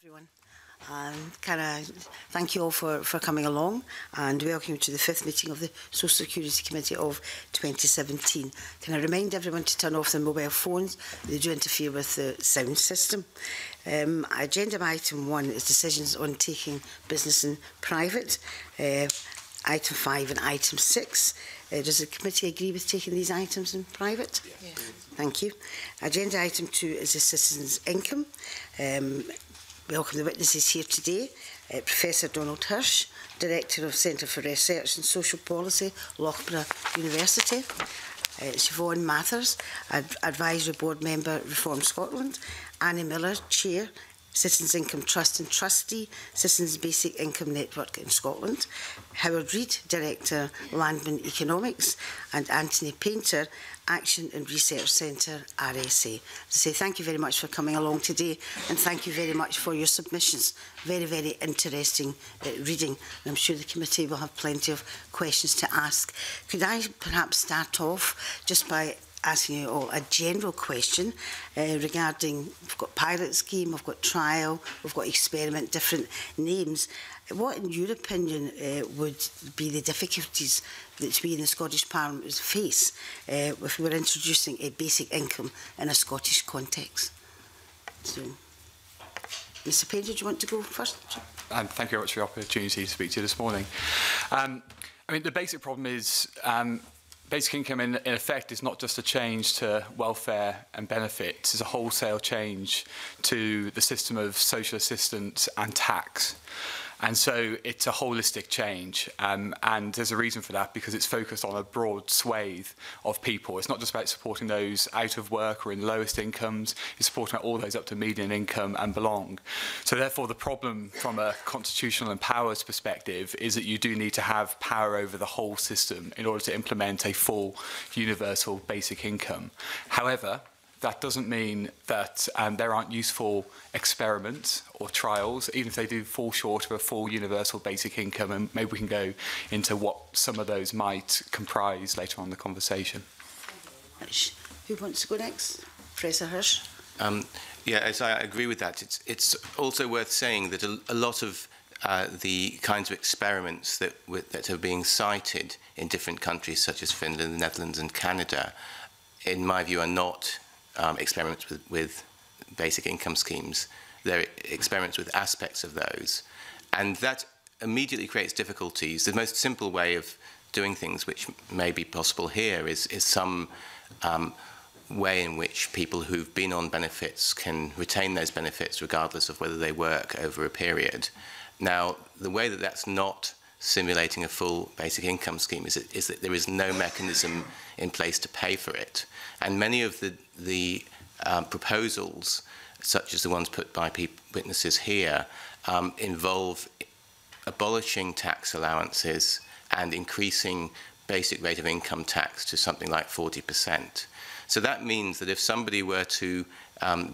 Everyone, can I thank you all for coming along and welcome you to the 5th meeting of the Social Security Committee of 2017. Can I remind everyone to turn off their mobile phones? They do interfere with the sound system. Agenda item 1 is decisions on taking business in private. Item 5 and item 6. Does the committee agree with taking these items in private? Yeah. Thank you. Agenda item 2 is the Citizens' Income. Welcome the witnesses here today, Professor Donald Hirsch, Director of Centre for Research in Social Policy, Loughborough University, Siobhan Mathers, Advisory Board Member, Reform Scotland, Annie Miller, Chair, Citizens Income Trust and Trustee, Citizens Basic Income Network in Scotland, Howard Reed, Director, Landman Economics, and Anthony Painter, Action and Research Centre, RSA. To say thank you very much for coming along today, and thank you very much for your submissions. Very, very interesting reading. And I'm sure the committee will have plenty of questions to ask. Could I perhaps start off just by asking you all a general question regarding, we've got pilot scheme, we've got trial, we've got experiment, different names. What, in your opinion, would be the difficulties that we in the Scottish Parliament would face if we were introducing a basic income in a Scottish context? So, Mr. Painter, do you want to go first? Thank you very much for the opportunity to speak to you this morning. I mean, the basic problem is basic income, in effect, is not just a change to welfare and benefits. It's a wholesale change to the system of social assistance and tax. And so it's a holistic change. And there's a reason for that, because it's focused on a broad swathe of people. It's not just about supporting those out of work or in lowest incomes. It's supporting all those up to median income and belong. So therefore, the problem from a constitutional and powers perspective is that you do need to have power over the whole system in order to implement a full universal basic income. However, that doesn't mean that there aren't useful experiments or trials, even if they do fall short of a full universal basic income, and maybe we can go into what some of those might comprise later on in the conversation. Who wants to go next? Professor Hirsch. Yes, I agree with that. It's also worth saying that a lot of the kinds of experiments that are being cited in different countries, such as Finland, the Netherlands and Canada, in my view, are not experiments with basic income schemes. They're experiments with aspects of those. And that immediately creates difficulties. The most simple way of doing things, which may be possible here, is some way in which people who've been on benefits can retain those benefits regardless of whether they work over a period. Now, the way that that's not simulating a full basic income scheme is that there is no mechanism in place to pay for it. And many of the proposals, such as the ones put by witnesses here, involve abolishing tax allowances and increasing basic rate of income tax to something like 40%. So that means that if somebody were to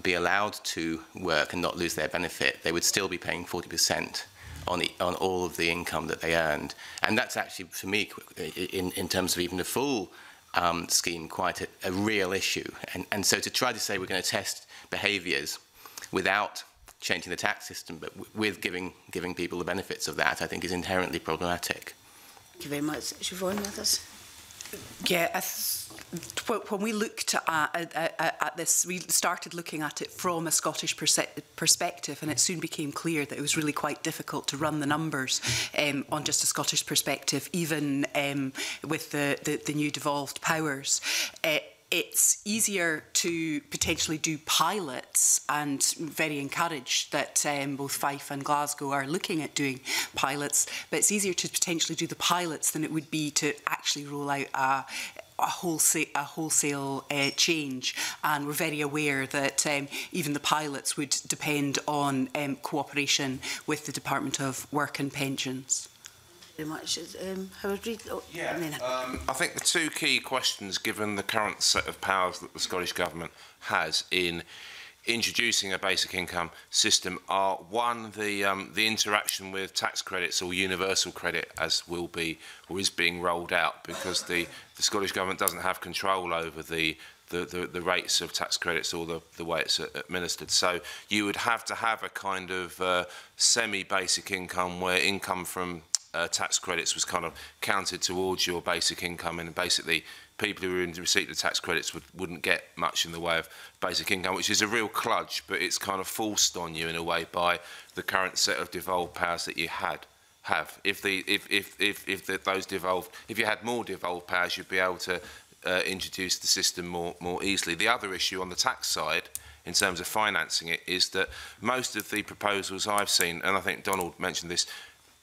be allowed to work and not lose their benefit, they would still be paying 40% on all of the income that they earned. And that's actually, for me, in terms of even a full scheme, quite a real issue. And so to try to say we're going to test behaviours without changing the tax system, but with giving people the benefits of that, I think is inherently problematic. Thank you very much. Siobhan Mathers. Yeah, when we looked at this, we started looking at it from a Scottish perspective, and it soon became clear that it was really quite difficult to run the numbers on just a Scottish perspective, even with the new devolved powers. It's easier to potentially do pilots, and very encouraged that both Fife and Glasgow are looking at doing pilots, but it's easier to potentially do the pilots than it would be to actually roll out a wholesale change. And we're very aware that even the pilots would depend on cooperation with the Department of Work and Pensions. Very much. Howard Reed. Oh, yeah. I think the two key questions, given the current set of powers that the Scottish Government has in introducing a basic income system, are one, the interaction with tax credits or universal credit, as will be or is being rolled out, because the Scottish Government doesn't have control over the the rates of tax credits or the way it's administered. So you would have to have a kind of semi-basic income where income from tax credits was kind of counted towards your basic income, and basically people who were in receipt of tax credits wouldn't get much in the way of basic income, which is a real kludge, but it's kind of forced on you in a way by the current set of devolved powers that you have. If you had more devolved powers, you'd be able to introduce the system more easily. The other issue on the tax side, in terms of financing it, is that most of the proposals I've seen, and I think Donald mentioned this,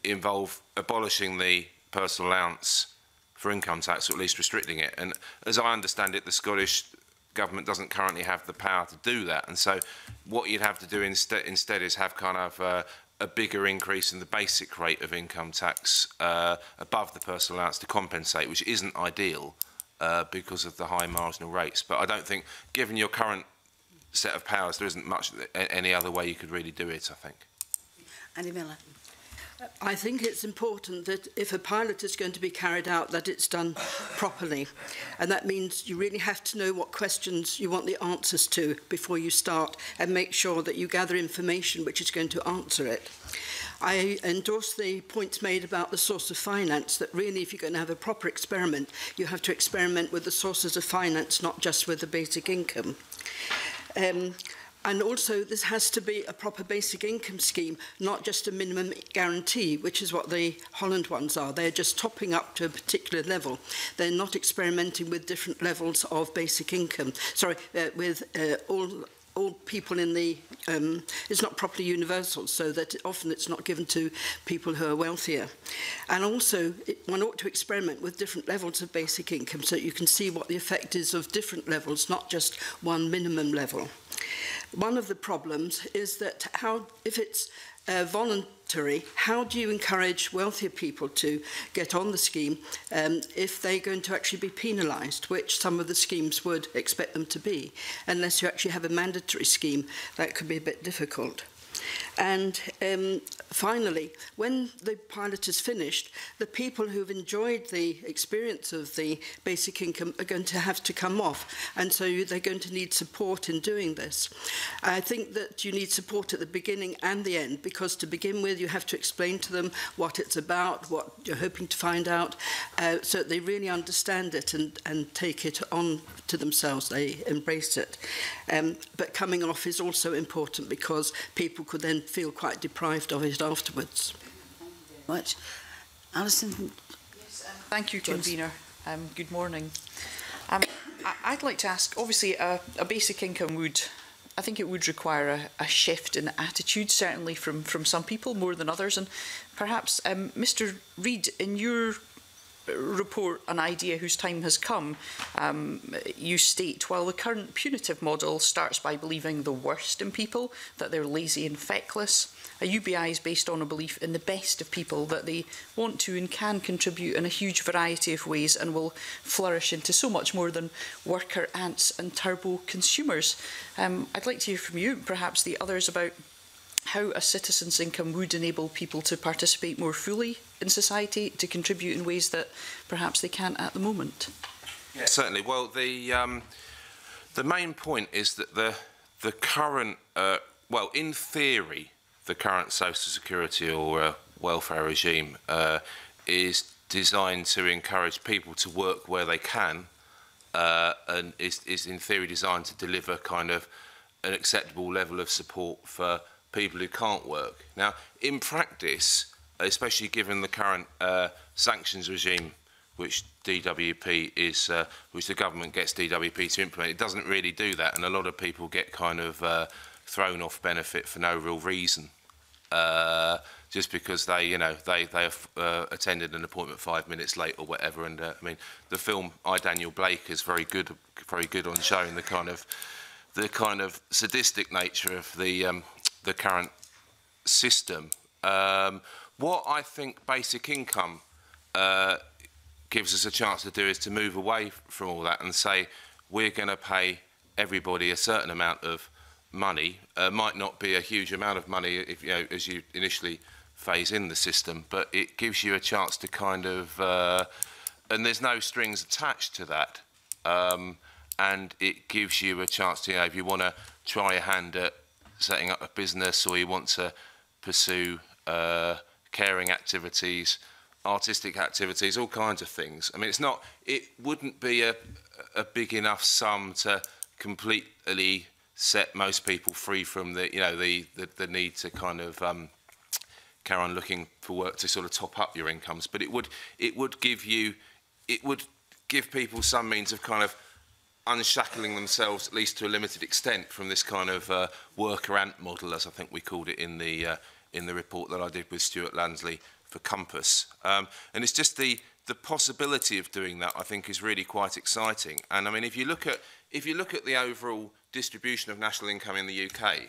involve abolishing the personal allowance for income tax, or at least restricting it. And as I understand it, the Scottish Government doesn't currently have the power to do that. And so what you'd have to do instead is have kind of a bigger increase in the basic rate of income tax above the personal allowance to compensate, which isn't ideal because of the high marginal rates. But I don't think, given your current set of powers, there isn't much any other way you could really do it, I think. Annie Miller. I think it's important that if a pilot is going to be carried out, that it's done properly. And that means you really have to know what questions you want the answers to before you start, and make sure that you gather information which is going to answer it. I endorse the points made about the source of finance, that really if you're going to have a proper experiment, you have to experiment with the sources of finance, not just with the basic income. And also, this has to be a proper basic income scheme, not just a minimum guarantee, which is what the Holland ones are. They're just topping up to a particular level. They're not experimenting with different levels of basic income. Sorry, with all people in the... it's not properly universal, so that often it's not given to people who are wealthier. And also, one ought to experiment with different levels of basic income so that you can see what the effect is of different levels, not just one minimum level. One of the problems is that if it's voluntary, how do you encourage wealthier people to get on the scheme if they're going to actually be penalised, which some of the schemes would expect them to be? Unless you actually have a mandatory scheme, that could be a bit difficult. And finally, when the pilot is finished, the people who've enjoyed the experience of the basic income are going to have to come off, and so they're going to need support in doing this. I think that you need support at the beginning and the end, because to begin with, you have to explain to them what it's about, what you're hoping to find out, so that they really understand it and take it on to themselves, they embrace it. But coming off is also important, because people could then feel quite deprived of it afterwards. Thank you very much. Alison? Yes, thank you, Convener. Good morning. I'd like to ask, obviously a basic income would, I think it would require a shift in attitude, certainly from some people, more than others. And perhaps, Mr Reid, in your report An Idea Whose Time Has Come, you state, while the current punitive model starts by believing the worst in people, that they're lazy and feckless, a UBI is based on a belief in the best of people, that they want to and can contribute in a huge variety of ways and will flourish into so much more than worker ants and turbo consumers. I'd like to hear from you, perhaps the others, about how a citizen's income would enable people to participate more fully in society, to contribute in ways that perhaps they can't at the moment. Yeah, certainly. Well, the main point is that the current, well, in theory, the current social security or welfare regime is designed to encourage people to work where they can, and is in theory designed to deliver kind of an acceptable level of support for people who can't work. Now, in practice, especially given the current sanctions regime, which DWP is, which the government gets DWP to implement, it doesn't really do that, and a lot of people get kind of thrown off benefit for no real reason, just because they have attended an appointment 5 minutes late or whatever. And I mean, the film I, Daniel Blake is very good on showing the kind of sadistic nature of the current system. What I think basic income gives us a chance to do is to move away from all that and say we're going to pay everybody a certain amount of money. Might not be a huge amount of money if, as you initially phase in the system, but it gives you a chance to kind of, and there's no strings attached to that. and it gives you a chance to, you know, if you want to try your hand at setting up a business, or you want to pursue caring activities, artistic activities, all kinds of things. I mean, it's not, it wouldn't be a big enough sum to completely set most people free from the, you know, the need to kind of carry on looking for work to sort of top up your incomes. But it would give people some means of kind of unshackling themselves, at least to a limited extent, from this kind of worker ant model, as I think we called it in the report that I did with Stuart Lansley for Compass. And it's just the possibility of doing that, I think, is really quite exciting. And I mean, if you look at the overall distribution of national income in the UK,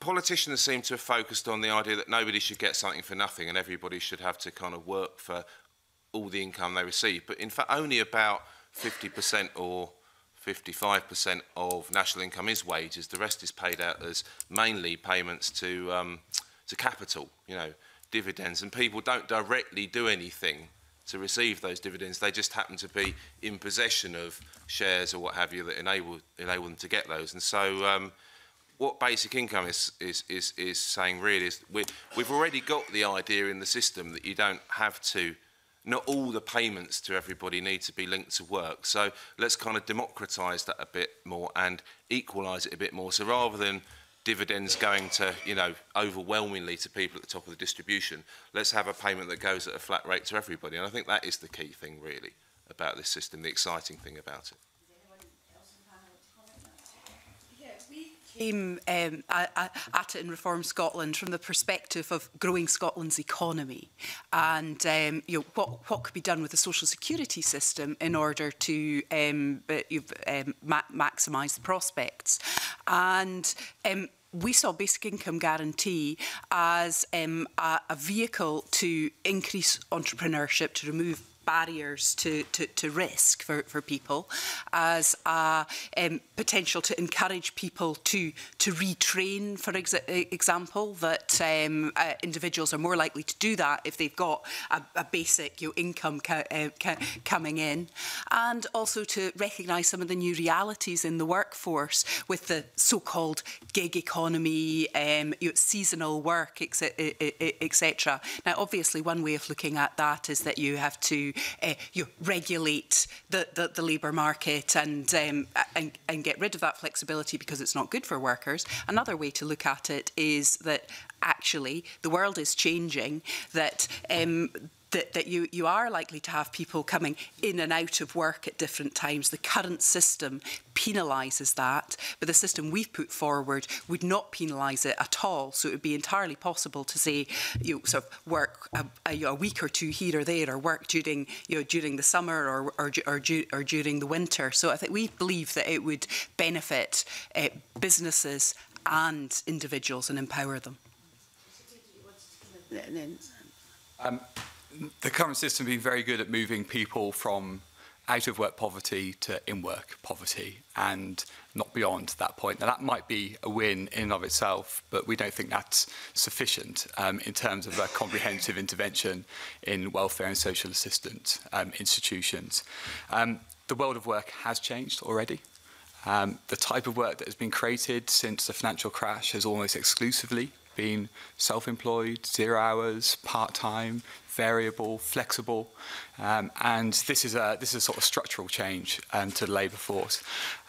politicians seem to have focused on the idea that nobody should get something for nothing, and everybody should have to kind of work for all the income they receive. But in fact, only about 50% or 55% of national income is wages. The rest is paid out as mainly payments to capital, you know, dividends. And people don't directly do anything to receive those dividends. They just happen to be in possession of shares or what have you that enable them to get those. And so what basic income is saying really is we've already got the idea in the system that you don't have to, not all the payments to everybody need to be linked to work. So let's kind of democratise that a bit more and equalise it a bit more. So rather than dividends going to, you know, overwhelmingly to people at the top of the distribution, let's have a payment that goes at a flat rate to everybody. And I think that is the key thing, really, about this system, the exciting thing about it. Does anyone else in the panel want to comment on that? Yeah, we came at it in Reform Scotland from the perspective of growing Scotland's economy and you know, what could be done with the social security system in order to maximise the prospects. And we saw basic income guarantee as a vehicle to increase entrepreneurship, to remove barriers to risk for people, as a potential to encourage people to retrain, for example, that individuals are more likely to do that if they've got a basic, you know, income coming in, and also to recognise some of the new realities in the workforce with the so-called gig economy, you know, seasonal work, etc. Now, obviously, one way of looking at that is that you have to you regulate the labour market and get rid of that flexibility because it's not good for workers. Another way to look at it is that actually the world is changing, that you are likely to have people coming in and out of work at different times. The current system penalises that, but the system we've put forward would not penalise it at all. So it would be entirely possible to say, you know, sort of work a week or two here or there, or work during, you know, during the summer or during the winter. So I think we believe that it would benefit businesses and individuals and empower them. The current system has been very good at moving people from out-of-work poverty to in-work poverty and not beyond that point. Now, that might be a win in and of itself, but we don't think that's sufficient in terms of a comprehensive intervention in welfare and social assistance institutions. The world of work has changed already. The type of work that has been created since the financial crash has almost exclusively been self-employed, 0 hours, part-time, variable, flexible, and this is a sort of structural change to the labour force.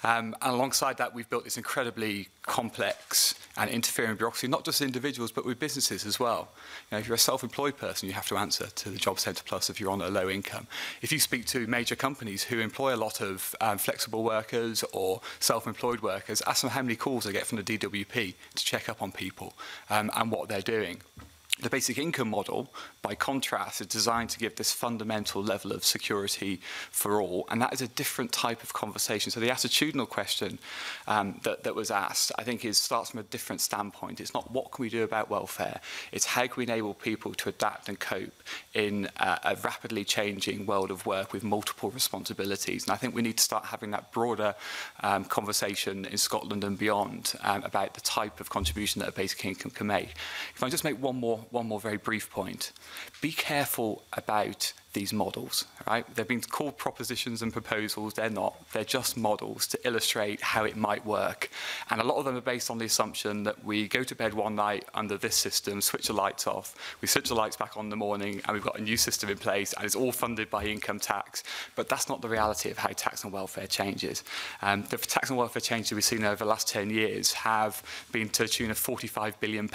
And alongside that, we've built this incredibly complex and interfering bureaucracy, not just individuals, but with businesses as well. You know, if you're a self-employed person, you have to answer to the Job Centre Plus if you're on a low income. If you speak to major companies who employ a lot of flexible workers or self-employed workers, ask them how many calls they get from the DWP to check up on people and what they're doing. The basic income model, by contrast, is designed to give this fundamental level of security for all, and that is a different type of conversation. So the attitudinal question that was asked, I think, starts from a different standpoint. It's not what can we do about welfare, it's how can we enable people to adapt and cope in a rapidly changing world of work with multiple responsibilities. And I think we need to start having that broader conversation in Scotland and beyond about the type of contribution that a basic income can make. If I just make one more very brief point. Be careful about these models, right? They've been called propositions and proposals. They're not. They're just models to illustrate how it might work. And a lot of them are based on the assumption that we go to bed one night under this system, switch the lights off, we switch the lights back on in the morning, and we've got a new system in place, and it's all funded by income tax. But that's not the reality of how tax and welfare changes. The tax and welfare changes we've seen over the last 10 years have been to the tune of £45 billion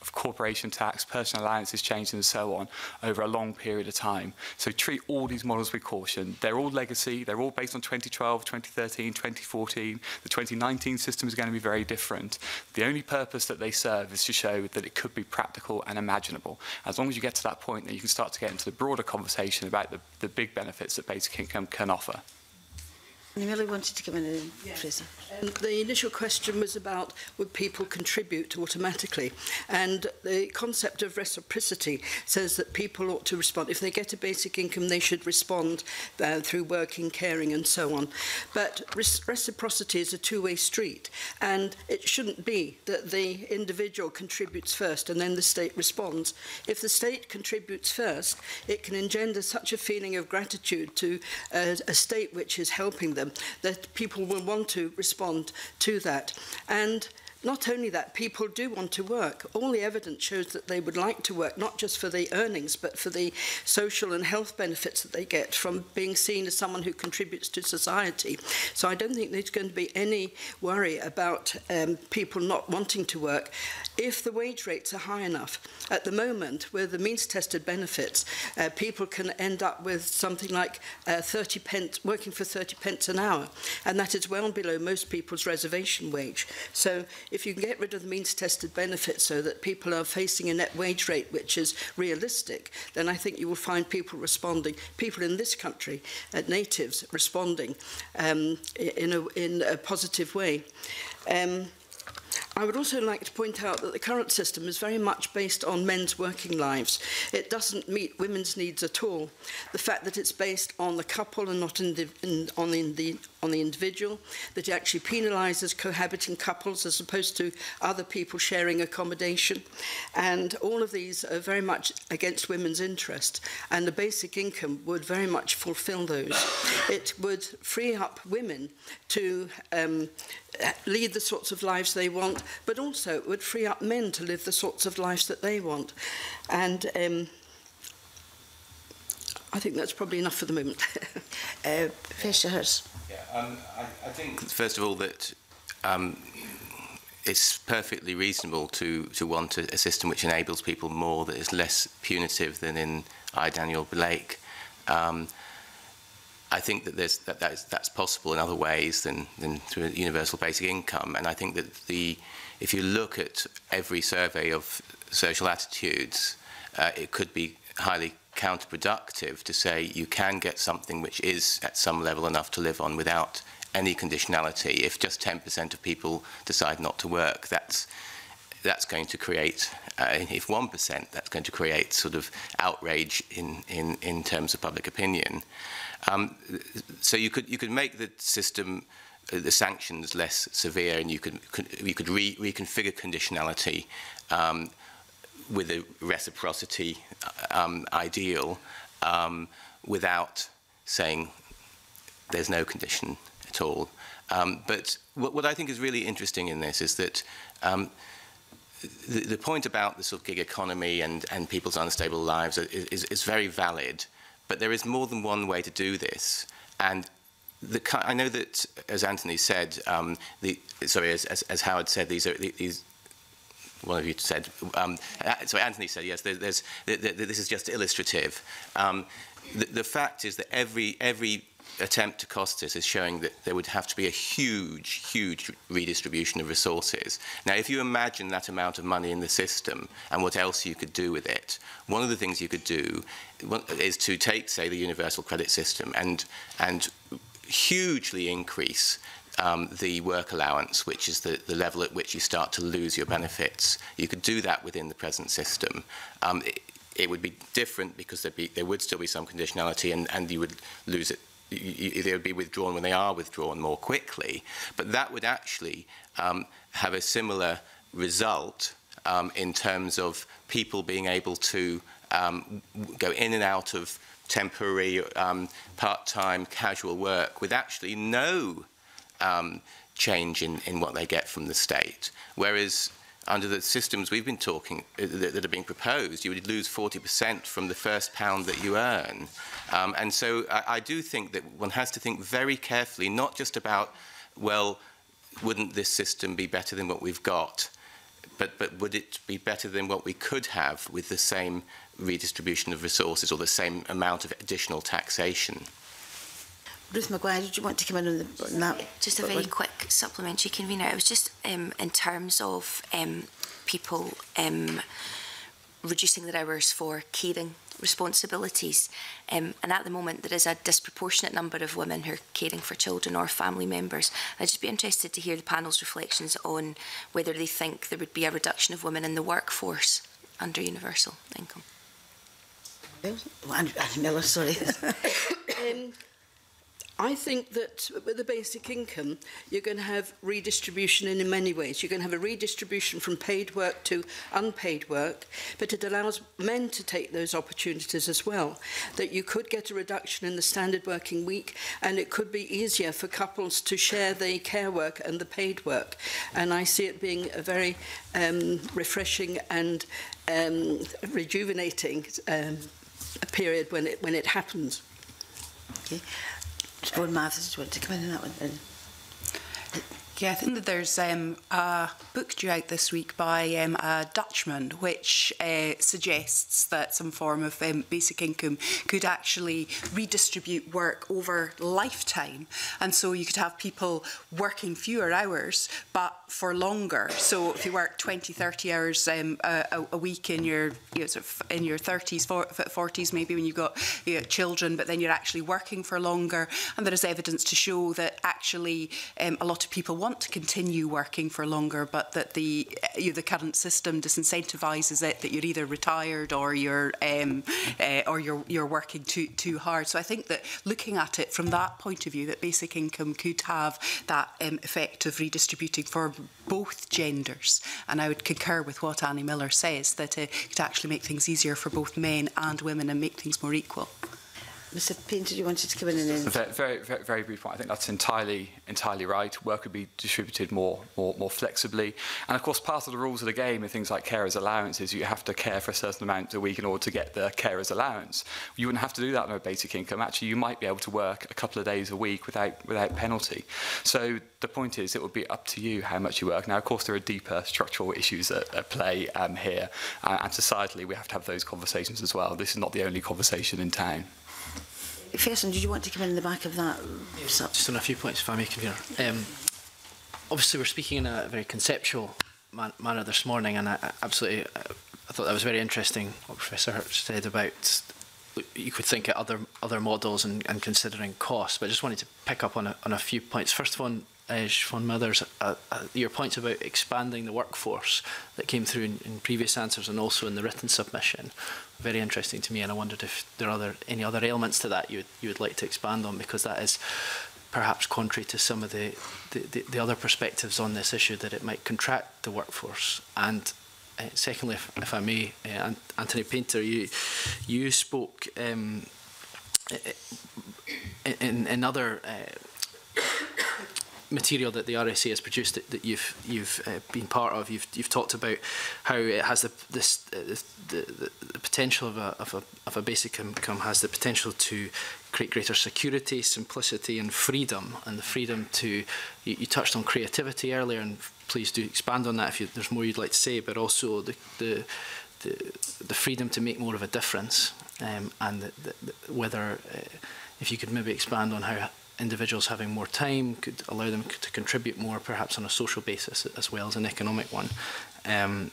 of corporation tax, personal allowances changes, and so on, over a long period of time. So treat all these models with caution. They're all legacy. They're all based on 2012, 2013, 2014. The 2019 system is going to be very different. The only purpose that they serve is to show that it could be practical and imaginable. As long as you get to that point, then you can start to get into the broader conversation about the big benefits that basic income can offer. I really wanted to come in and the initial question was about would people contribute automatically, and the concept of reciprocity says that people ought to respond. If they get a basic income, they should respond through working, caring and so on. But reciprocity is a two-way street, and it shouldn't be that the individual contributes first and then the state responds. If the state contributes first, it can engender such a feeling of gratitude to a state which is helping them, that people will want to respond to that. And not only that, people do want to work. All the evidence shows that they would like to work, not just for the earnings, but for the social and health benefits that they get from being seen as someone who contributes to society. So I don't think there's going to be any worry about people not wanting to work if the wage rates are high enough. At the moment, with the means-tested benefits, people can end up with something like 30 pence, working for 30 pence an hour, and that is well below most people's reservation wage. So if you can get rid of the means-tested benefits so that people are facing a net wage rate which is realistic, then I think you will find people responding. People in this country, natives, responding in a positive way. I would also like to point out that the current system is very much based on men's working lives. It doesn't meet women's needs at all. The fact that it's based on the couple and not on the individual, that it actually penalises cohabiting couples as opposed to other people sharing accommodation, and all of these are very much against women's interest, and the basic income would very much fulfil those. It would free up women to lead the sorts of lives they want, but also it would free up men to live the sorts of lives that they want. And I think that's probably enough for the moment. Professor Hirsch. I think, first of all, that it's perfectly reasonable to want a system which enables people more, that is less punitive than in Daniel Blake. I think that that's possible in other ways than through universal basic income. And I think that if you look at every survey of social attitudes, it could be highly counterproductive to say you can get something which is at some level enough to live on without any conditionality. If just 10% of people decide not to work, that's going to create, if 1%, that's going to create sort of outrage in terms of public opinion. So you could make the system, the sanctions, less severe, and you could reconfigure conditionality with a reciprocity ideal, without saying there's no condition at all. But what I think is really interesting in this is that the point about the sort of gig economy and people's unstable lives is very valid, but there is more than one way to do this. And I know that, as Anthony said, as Howard said, these one of you said, sorry, Anthony said, yes, this is just illustrative. The fact is that every attempt to cost this is showing that there would have to be a huge, huge redistribution of resources. Now, if you imagine that amount of money in the system and what else you could do with it, one of the things you could do is to take, say, the universal credit system and hugely increase the work allowance, which is the level at which you start to lose your benefits. You could do that within the present system. It would be different because there would still be some conditionality, and you would lose it. They would be withdrawn when they are withdrawn more quickly, but that would actually have a similar result in terms of people being able to go in and out of temporary, part-time, casual work with actually no change in what they get from the state. Whereas under the systems we've been talking that are being proposed, you would lose 40% from the first pound that you earn. And so I do think that one has to think very carefully, not just about, well, wouldn't this system be better than what we've got, but would it be better than what we could have with the same redistribution of resources or the same amount of additional taxation? Ruth Maguire, did you want to come in on, on that? Just a very quick supplementary, convener. It was just in terms of people reducing their hours for caring responsibilities. And at the moment, there is a disproportionate number of women who are caring for children or family members. I'd just be interested to hear the panel's reflections on whether they think there would be a reduction of women in the workforce under universal income. Well, Annie Miller, sorry. I think that with the basic income, you're going to have redistribution in many ways. You're going to have a redistribution from paid work to unpaid work, but it allows men to take those opportunities as well, that you could get a reduction in the standard working week, and it could be easier for couples to share the care work and the paid work. And I see it being a very refreshing and rejuvenating period when it happens. Okay. Siobhan Mathers, do you want to come in on that one? Yeah, I think that there's a book due out this week by a Dutchman which suggests that some form of basic income could actually redistribute work over lifetime. And so you could have people working fewer hours but for longer. So if you work 20, 30 hours a week in your, sort of in your 30s, 40s maybe when you've got children, but then you're actually working for longer. And there is evidence to show that actually a lot of people want to continue working for longer, but that the current system disincentivises it, that you're either retired or you're working too hard. So I think that looking at it from that point of view, that basic income could have that effect of redistributing for both genders. And I would concur with what Annie Miller says, that it could actually make things easier for both men and women and make things more equal. Mr. Painter, you wanted to come in and end? Very brief point. I think that's entirely right. Work would be distributed more flexibly, and of course, part of the rules of the game in things like carers' allowances, you have to care for a certain amount a week in order to get the carers' allowance. You wouldn't have to do that on a basic income. Actually, you might be able to work a couple of days a week without penalty. So the point is, it would be up to you how much you work. Now, of course, there are deeper structural issues at play here, and societally, we have to have those conversations as well. This is not the only conversation in town. Fairson, did you want to come in the back of that? Yes, just on a few points, if I may, Convener. Obviously, we're speaking in a very conceptual manner this morning, and I thought that was very interesting what Professor Hirsch said about you could think at other models and considering costs. But I just wanted to pick up on a few points. First one, Siobhan Mathers, your points about expanding the workforce that came through in previous answers and also in the written submission. Very interesting to me, and I wondered if there are any other elements to that you would like to expand on, because that is perhaps contrary to some of the other perspectives on this issue, that it might contract the workforce. And secondly, if I may, Anthony Painter, you spoke in other material that the RSA has produced that you've been part of. You've talked about how it has the potential of a basic income has the potential to create greater security, simplicity, and freedom. And the freedom to you touched on creativity earlier, and please do expand on that if there's more you'd like to say. But also the freedom to make more of a difference, and whether if you could maybe expand on how individuals having more time could allow them to contribute more, perhaps on a social basis as well as an economic one. And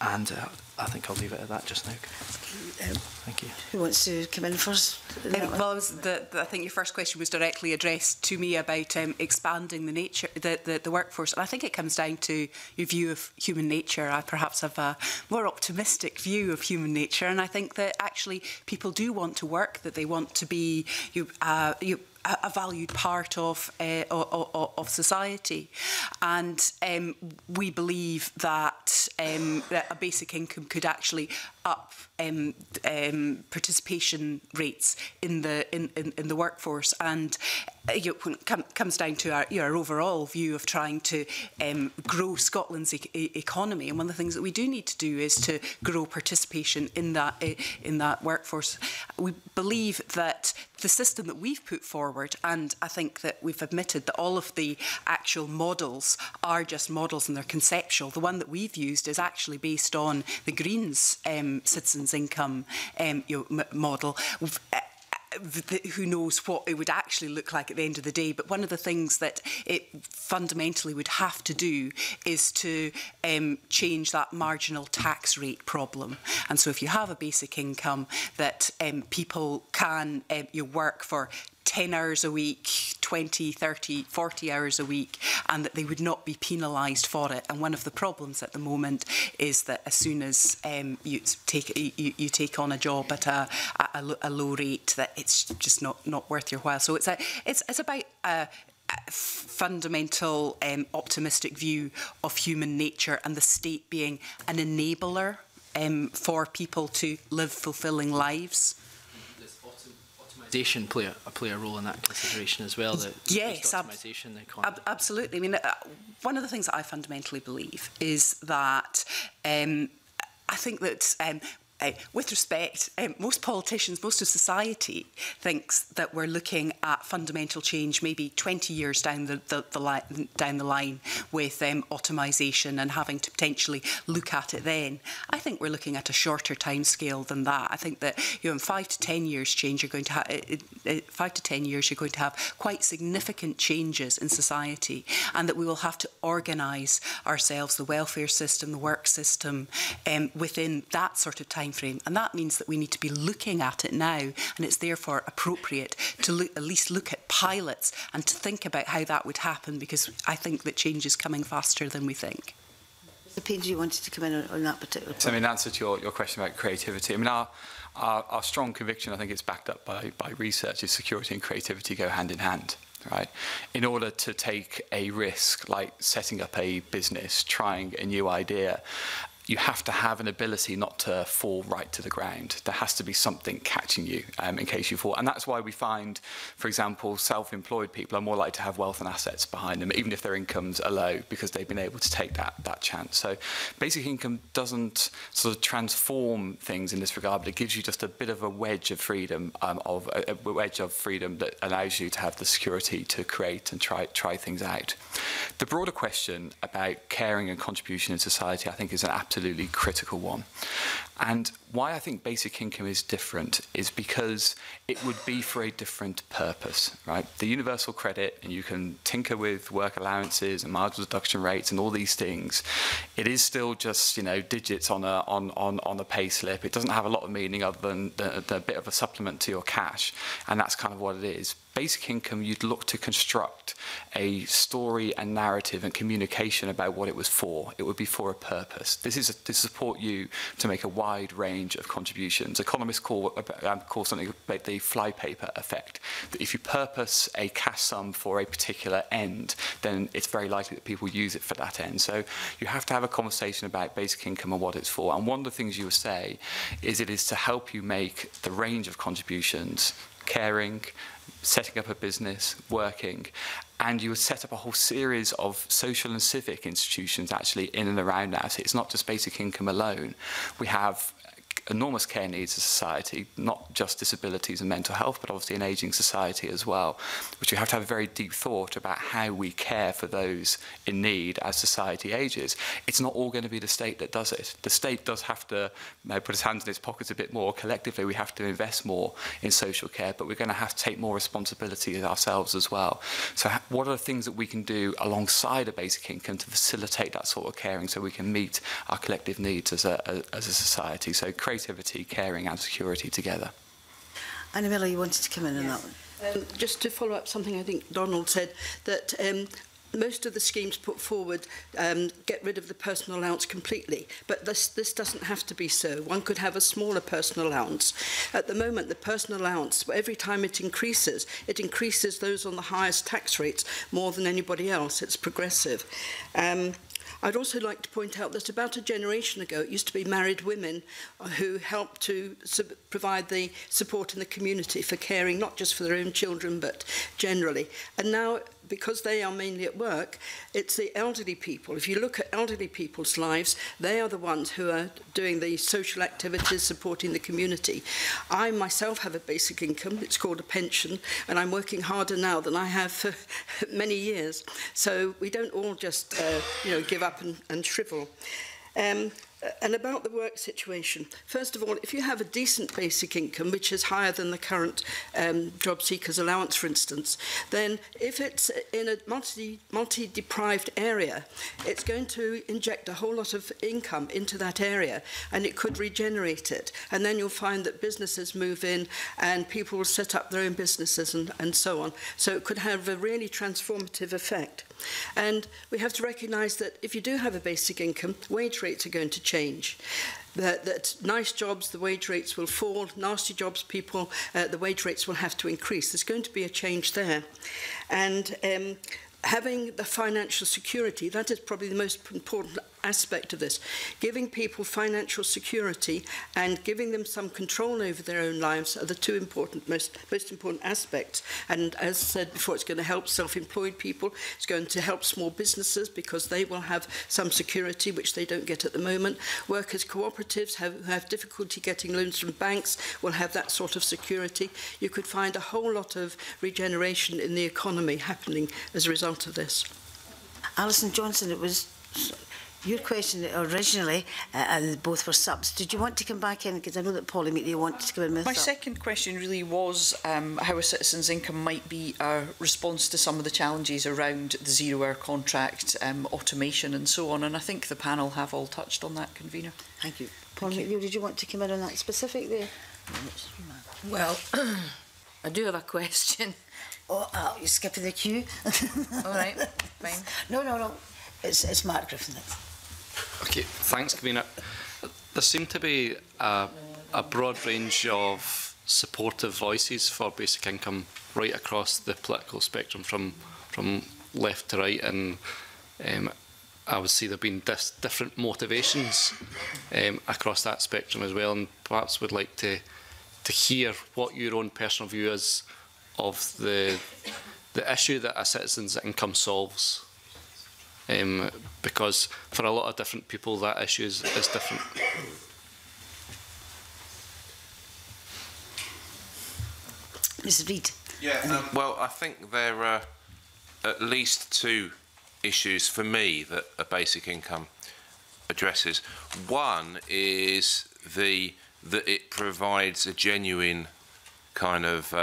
I think I'll leave it at that just now. Thank you. Who wants to come in first? Well, I think your first question was directly addressed to me about expanding the workforce, and I think it comes down to your view of human nature. I perhaps have a more optimistic view of human nature, and I think that actually people do want to work, that they want to be a valued part of society, and we believe that a basic income could actually up participation rates in the workforce, and when it comes down to our overall view of trying to grow Scotland's economy. And one of the things that we do need to do is to grow participation in that workforce. We believe that the system that we've put forward, and I think that we've admitted that all of the actual models are just models and they're conceptual. The one that we've used is actually based on the Greens Citizens Income model. Who knows what it would actually look like at the end of the day, but one of the things that it fundamentally would have to do is to change that marginal tax rate problem. And so if you have a basic income that people can you work for 10 hours a week, 20, 30, 40 hours a week, and that they would not be penalised for it. And one of the problems at the moment is that as soon as you take on a job at a low rate, that it's just not worth your while. So it's about a fundamental optimistic view of human nature and the state being an enabler for people to live fulfilling lives. Play a role in that consideration as well. Yes, absolutely. I mean, one of the things that I fundamentally believe is that I think that with respect, most politicians, most of society thinks that we're looking at fundamental change maybe 20 years down the line with automisation and having to potentially look at it then. I think we're looking at a shorter timescale than that. I think that in 5 to 10 years change, you're going to have 5 to 10 years you're going to have quite significant changes in society, and that we will have to organise ourselves, the welfare system, the work system, within that sort of time frame, and that means that we need to be looking at it now, and it's therefore appropriate to at least look at pilots and to think about how that would happen, because I think that change is coming faster than we think. Mr. Painter, you wanted to come in on that particular point. So, I mean, in answer to your question about creativity, I mean, our strong conviction, I think it's backed up by research, is security and creativity go hand in hand. Right. In order to take a risk like setting up a business, trying a new idea, you have to have an ability not to fall right to the ground. There has to be something catching you in case you fall. And that's why we find, for example, self-employed people are more likely to have wealth and assets behind them, even if their incomes are low, because they've been able to take that chance. So basic income doesn't sort of transform things in this regard, but it gives you just a bit of a wedge of freedom, that allows you to have the security to create and try things out. The broader question about caring and contribution in society, I think, is an absolutely critical one. And why I think basic income is different is because it would be for a different purpose, right? The universal credit, and you can tinker with work allowances and marginal deduction rates and all these things. It is still just, you know, digits on a pay slip. It doesn't have a lot of meaning other than the bit of a supplement to your cash, and that's kind of what it is. Basic income, you'd look to construct a story and narrative and communication about what it was for. It would be for a purpose. This is to support you to make a wide range of contributions. Economists call something like the flypaper effect. That if you purpose a cash sum for a particular end, then it's very likely that people use it for that end. So you have to have a conversation about basic income and what it's for. And one of the things you would say is it is to help you make the range of contributions, caring, setting up a business, working, and you would set up a whole series of social and civic institutions actually in and around that. So it's not just basic income alone. We have enormous care needs of society, not just disabilities and mental health, but obviously an ageing society as well, which you have to have a very deep thought about how we care for those in need as society ages. It's not all going to be the state that does it. The state does have to put its hands in its pockets a bit more. Collectively, we have to invest more in social care, but we're going to have to take more responsibility ourselves as well. So what are the things that we can do alongside a basic income to facilitate that sort of caring so we can meet our collective needs as a society? So creativity, caring and security together. Annie Miller, you wanted to come in on that one. Just to follow up something I think Donald said, that most of the schemes put forward get rid of the personal allowance completely, but this doesn't have to be so. One could have a smaller personal allowance. At the moment, the personal allowance, every time it increases those on the highest tax rates more than anybody else. It's progressive. I'd also like to point out that about a generation ago, it used to be married women who helped to provide the support in the community for caring, not just for their own children, but generally. And now, because they are mainly at work, it's the elderly people. If you look at elderly people's lives, they are the ones who are doing the social activities, supporting the community. I myself have a basic income, it's called a pension, and I'm working harder now than I have for many years. So we don't all just give up and shrivel. And about the work situation, first of all, if you have a decent basic income, which is higher than the current job seekers allowance, for instance, then if it's in a multi-deprived area, it's going to inject a whole lot of income into that area, and it could regenerate it. And then you'll find that businesses move in, and people will set up their own businesses and so on. So it could have a really transformative effect. And we have to recognise that if you do have a basic income, wage rates are going to change. That nice jobs, the wage rates will fall. Nasty jobs, people, the wage rates will have to increase. There's going to be a change there. And having the financial security, that is probably the most important aspect of this. Giving people financial security and giving them some control over their own lives are the two important, most important aspects. And as said before, it's going to help self-employed people. It's going to help small businesses because they will have some security, which they don't get at the moment. Workers' cooperatives have difficulty getting loans from banks, will have that sort of security. You could find a whole lot of regeneration in the economy happening as a result of this. Alison Johnson, it was your question originally, and both were subs. Did you want to come back in? Because I know that Paul immediately wanted to come in with My second question really was how a citizen's income might be a response to some of the challenges around the zero-hour contract, automation and so on. And I think the panel have all touched on that, convener. Thank you. Paul, did you want to come in on that specific there? Well, I do have a question. Oh, you're skipping the queue. All right, fine. No. It's Mark Griffin. Okay, thanks, Convener. There seem to be a broad range of supportive voices for basic income right across the political spectrum, from left to right, and I would say there have been different motivations across that spectrum as well, and perhaps would like to hear what your own personal view is of the issue that a citizen's income solves. Because for a lot of different people that issue is different. Mr. Reid. Yeah, well, I think there are at least two issues for me that a basic income addresses. One is that it provides a genuine kind of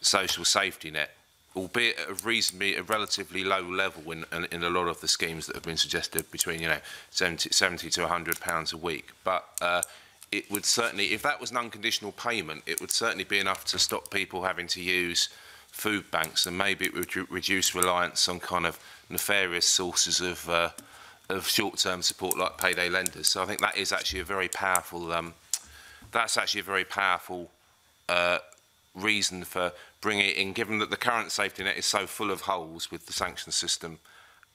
social safety net, albeit at a relatively low level in a lot of the schemes that have been suggested, between 70 to £100 a week. But it would certainly, if that was an unconditional payment, it would certainly be enough to stop people having to use food banks, and maybe it would reduce reliance on kind of nefarious sources of short-term support like payday lenders. So I think that is actually a very powerful. That's actually a very powerful reason for bringing it in, given that the current safety net is so full of holes with the sanctions system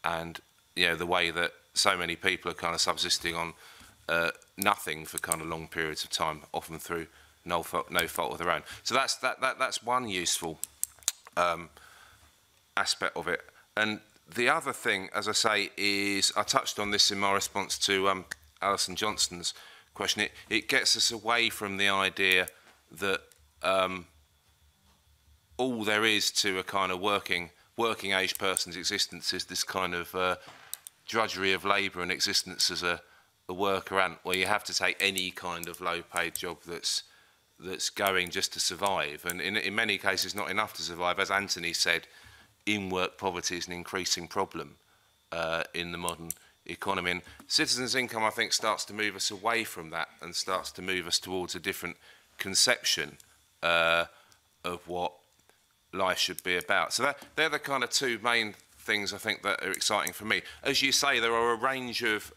and the way that so many people are kind of subsisting on nothing for kind of long periods of time, often through no fault of their own. So that's one useful aspect of it. And the other thing, as I say, is I touched on this in my response to Alison Johnson's question. It gets us away from the idea that all there is to a kind of working age person's existence is this kind of drudgery of labour and existence as a worker ant, where you have to take any kind of low-paid job that's going just to survive, and in many cases not enough to survive. As Anthony said, in-work poverty is an increasing problem in the modern economy. And citizens' income, I think, starts to move us away from that and starts to move us towards a different conception of what life should be about. So they're the kind of two main things I think that are exciting for me. As you say, there are a range of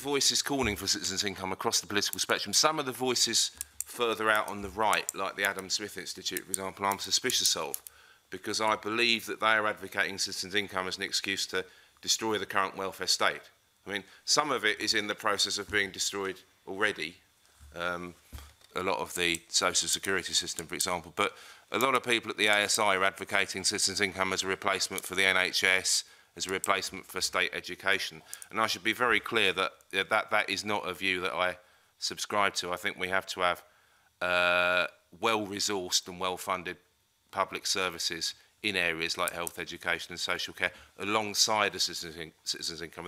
voices calling for citizens' income across the political spectrum. Some of the voices further out on the right, like the Adam Smith Institute, for example, I'm suspicious of, because I believe that they are advocating citizens' income as an excuse to destroy the current welfare state. I mean, some of it is in the process of being destroyed already, a lot of the social security system, for example. But a lot of people at the ASI are advocating citizens' income as a replacement for the NHS, as a replacement for state education. And I should be very clear that that is not a view that I subscribe to. I think we have to have well-resourced and well-funded public services in areas like health, education and social care alongside a citizens' income.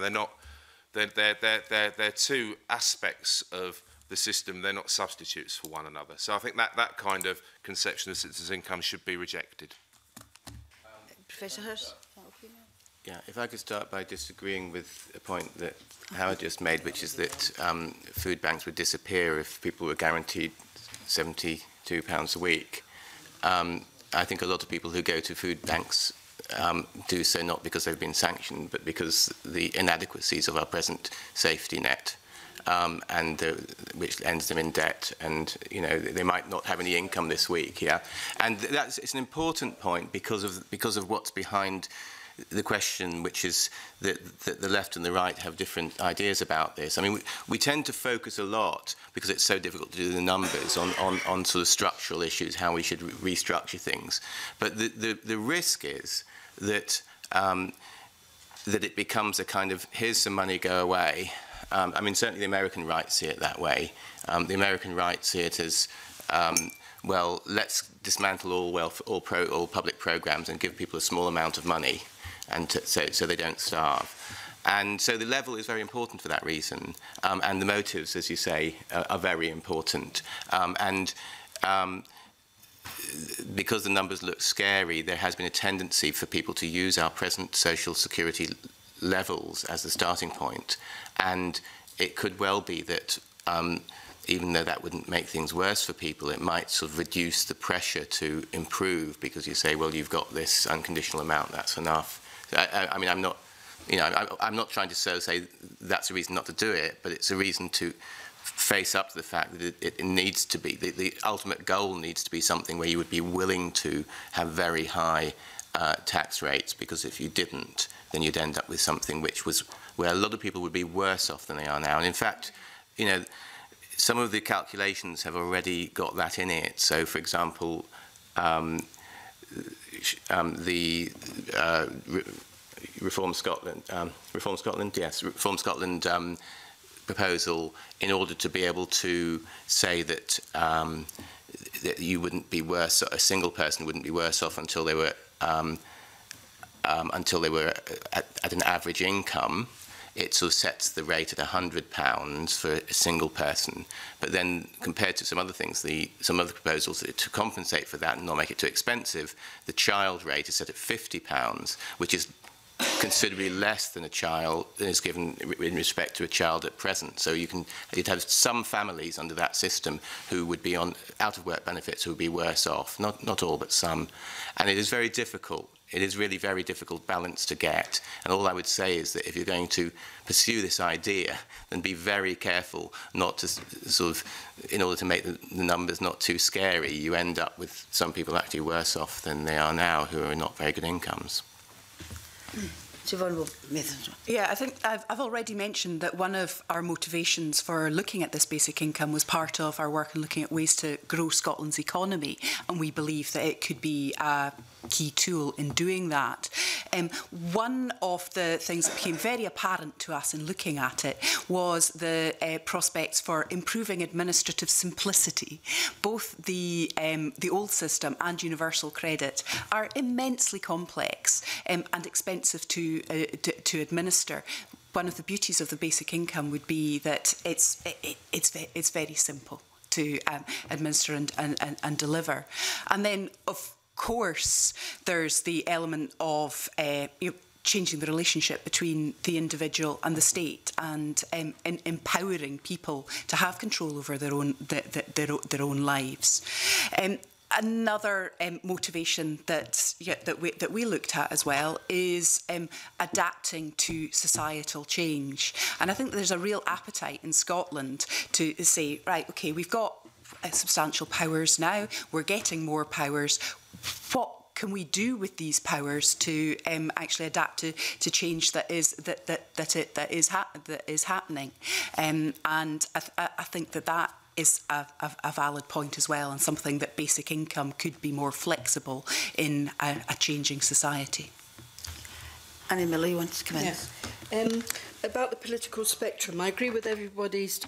They're two aspects of the system. They're not substitutes for one another. So I think that kind of conception of citizens' income should be rejected. Professor Hirsch? Yeah, if I could start by disagreeing with a point that Howard just made, which is that food banks would disappear if people were guaranteed £72 a week. I think a lot of people who go to food banks do so not because they've been sanctioned, but because the inadequacies of our present safety net, which ends them in debt, and they might not have any income this week. Yeah, and it's an important point because of what's behind the question, which is that the left and the right have different ideas about this. I mean, we tend to focus a lot, because it's so difficult to do the numbers, on sort of structural issues, how we should restructure things. But the risk is that, that it becomes a kind of, here's some money, go away. I mean, certainly the American right see it that way. The American right see it as, well, let's dismantle all public programs and give people a small amount of money, and so they don't starve. And so the level is very important for that reason, and the motives, as you say, are very important. Because the numbers look scary, there has been a tendency for people to use our present social security levels as the starting point, and it could well be that even though that wouldn't make things worse for people, it might sort of reduce the pressure to improve, because you say, well, you've got this unconditional amount, that's enough. I mean, I'm not trying to say that's a reason not to do it, but it's a reason to face up to the fact that it needs to be, the ultimate goal needs to be something where you would be willing to have very high tax rates, because if you didn't, then you'd end up with something which was where a lot of people would be worse off than they are now. And in fact, some of the calculations have already got that in it. So, for example, Reform Scotland proposal, in order to be able to say that, that you wouldn't be worse, a single person wouldn't be worse off until they were at an average income. It sort of sets the rate at £100 for a single person. But then, compared to some other things, some other proposals to compensate for that and not make it too expensive, the child rate is set at £50, which is considerably less than is given in respect to a child at present. So you'd have some families under that system who would be on out-of-work benefits who would be worse off. Not all, but some. And it is very difficult. It is really very difficult balance to get, and all I would say is that if you're going to pursue this idea, then be very careful not to sort of, in order to make the numbers not too scary, you end up with some people actually worse off than they are now, who are not very good incomes. Yeah, I think I've already mentioned that one of our motivations for looking at this basic income was part of our work in looking at ways to grow Scotland's economy, and we believe that it could be a key tool in doing that. One of the things that became very apparent to us in looking at it was the prospects for improving administrative simplicity. Both the old system and universal credit are immensely complex and expensive to administer. One of the beauties of the basic income would be that it's very simple to administer and deliver. And then, of course, there's the element of changing the relationship between the individual and the state, and empowering people to have control over their own lives. Another motivation that we looked at as well is adapting to societal change, and I think there's a real appetite in Scotland to say, right, okay, we've got substantial powers now, we're getting more powers. What can we do with these powers to actually adapt to change that is happening? And I think that is a valid point as well, and something that basic income could be more flexible in a changing society. Annie Miller, you want to come in? Yes. About the political spectrum, I agree with everybody's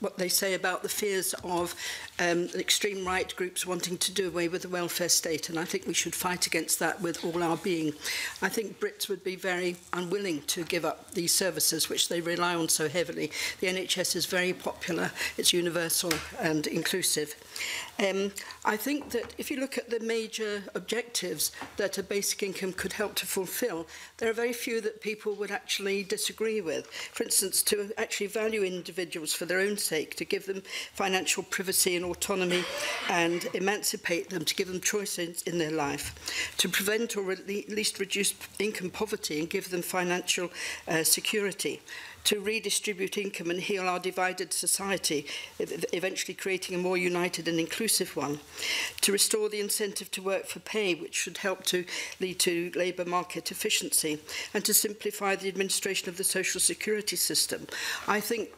what they say about the fears of extreme right groups wanting to do away with the welfare state, and I think we should fight against that with all our being. I think Brits would be very unwilling to give up these services which they rely on so heavily. The NHS is very popular, it's universal and inclusive. I think that if you look at the major objectives that a basic income could help to fulfil, there are very few that people would actually disagree with. For instance, to actually value individuals for their own sake, to give them financial privacy and autonomy and emancipate them, to give them choices in their life, to prevent or at least reduce income poverty and give them financial security, to redistribute income and heal our divided society, eventually creating a more united and inclusive one, to restore the incentive to work for pay, which should help to lead to labour market efficiency, and to simplify the administration of the social security system. I think,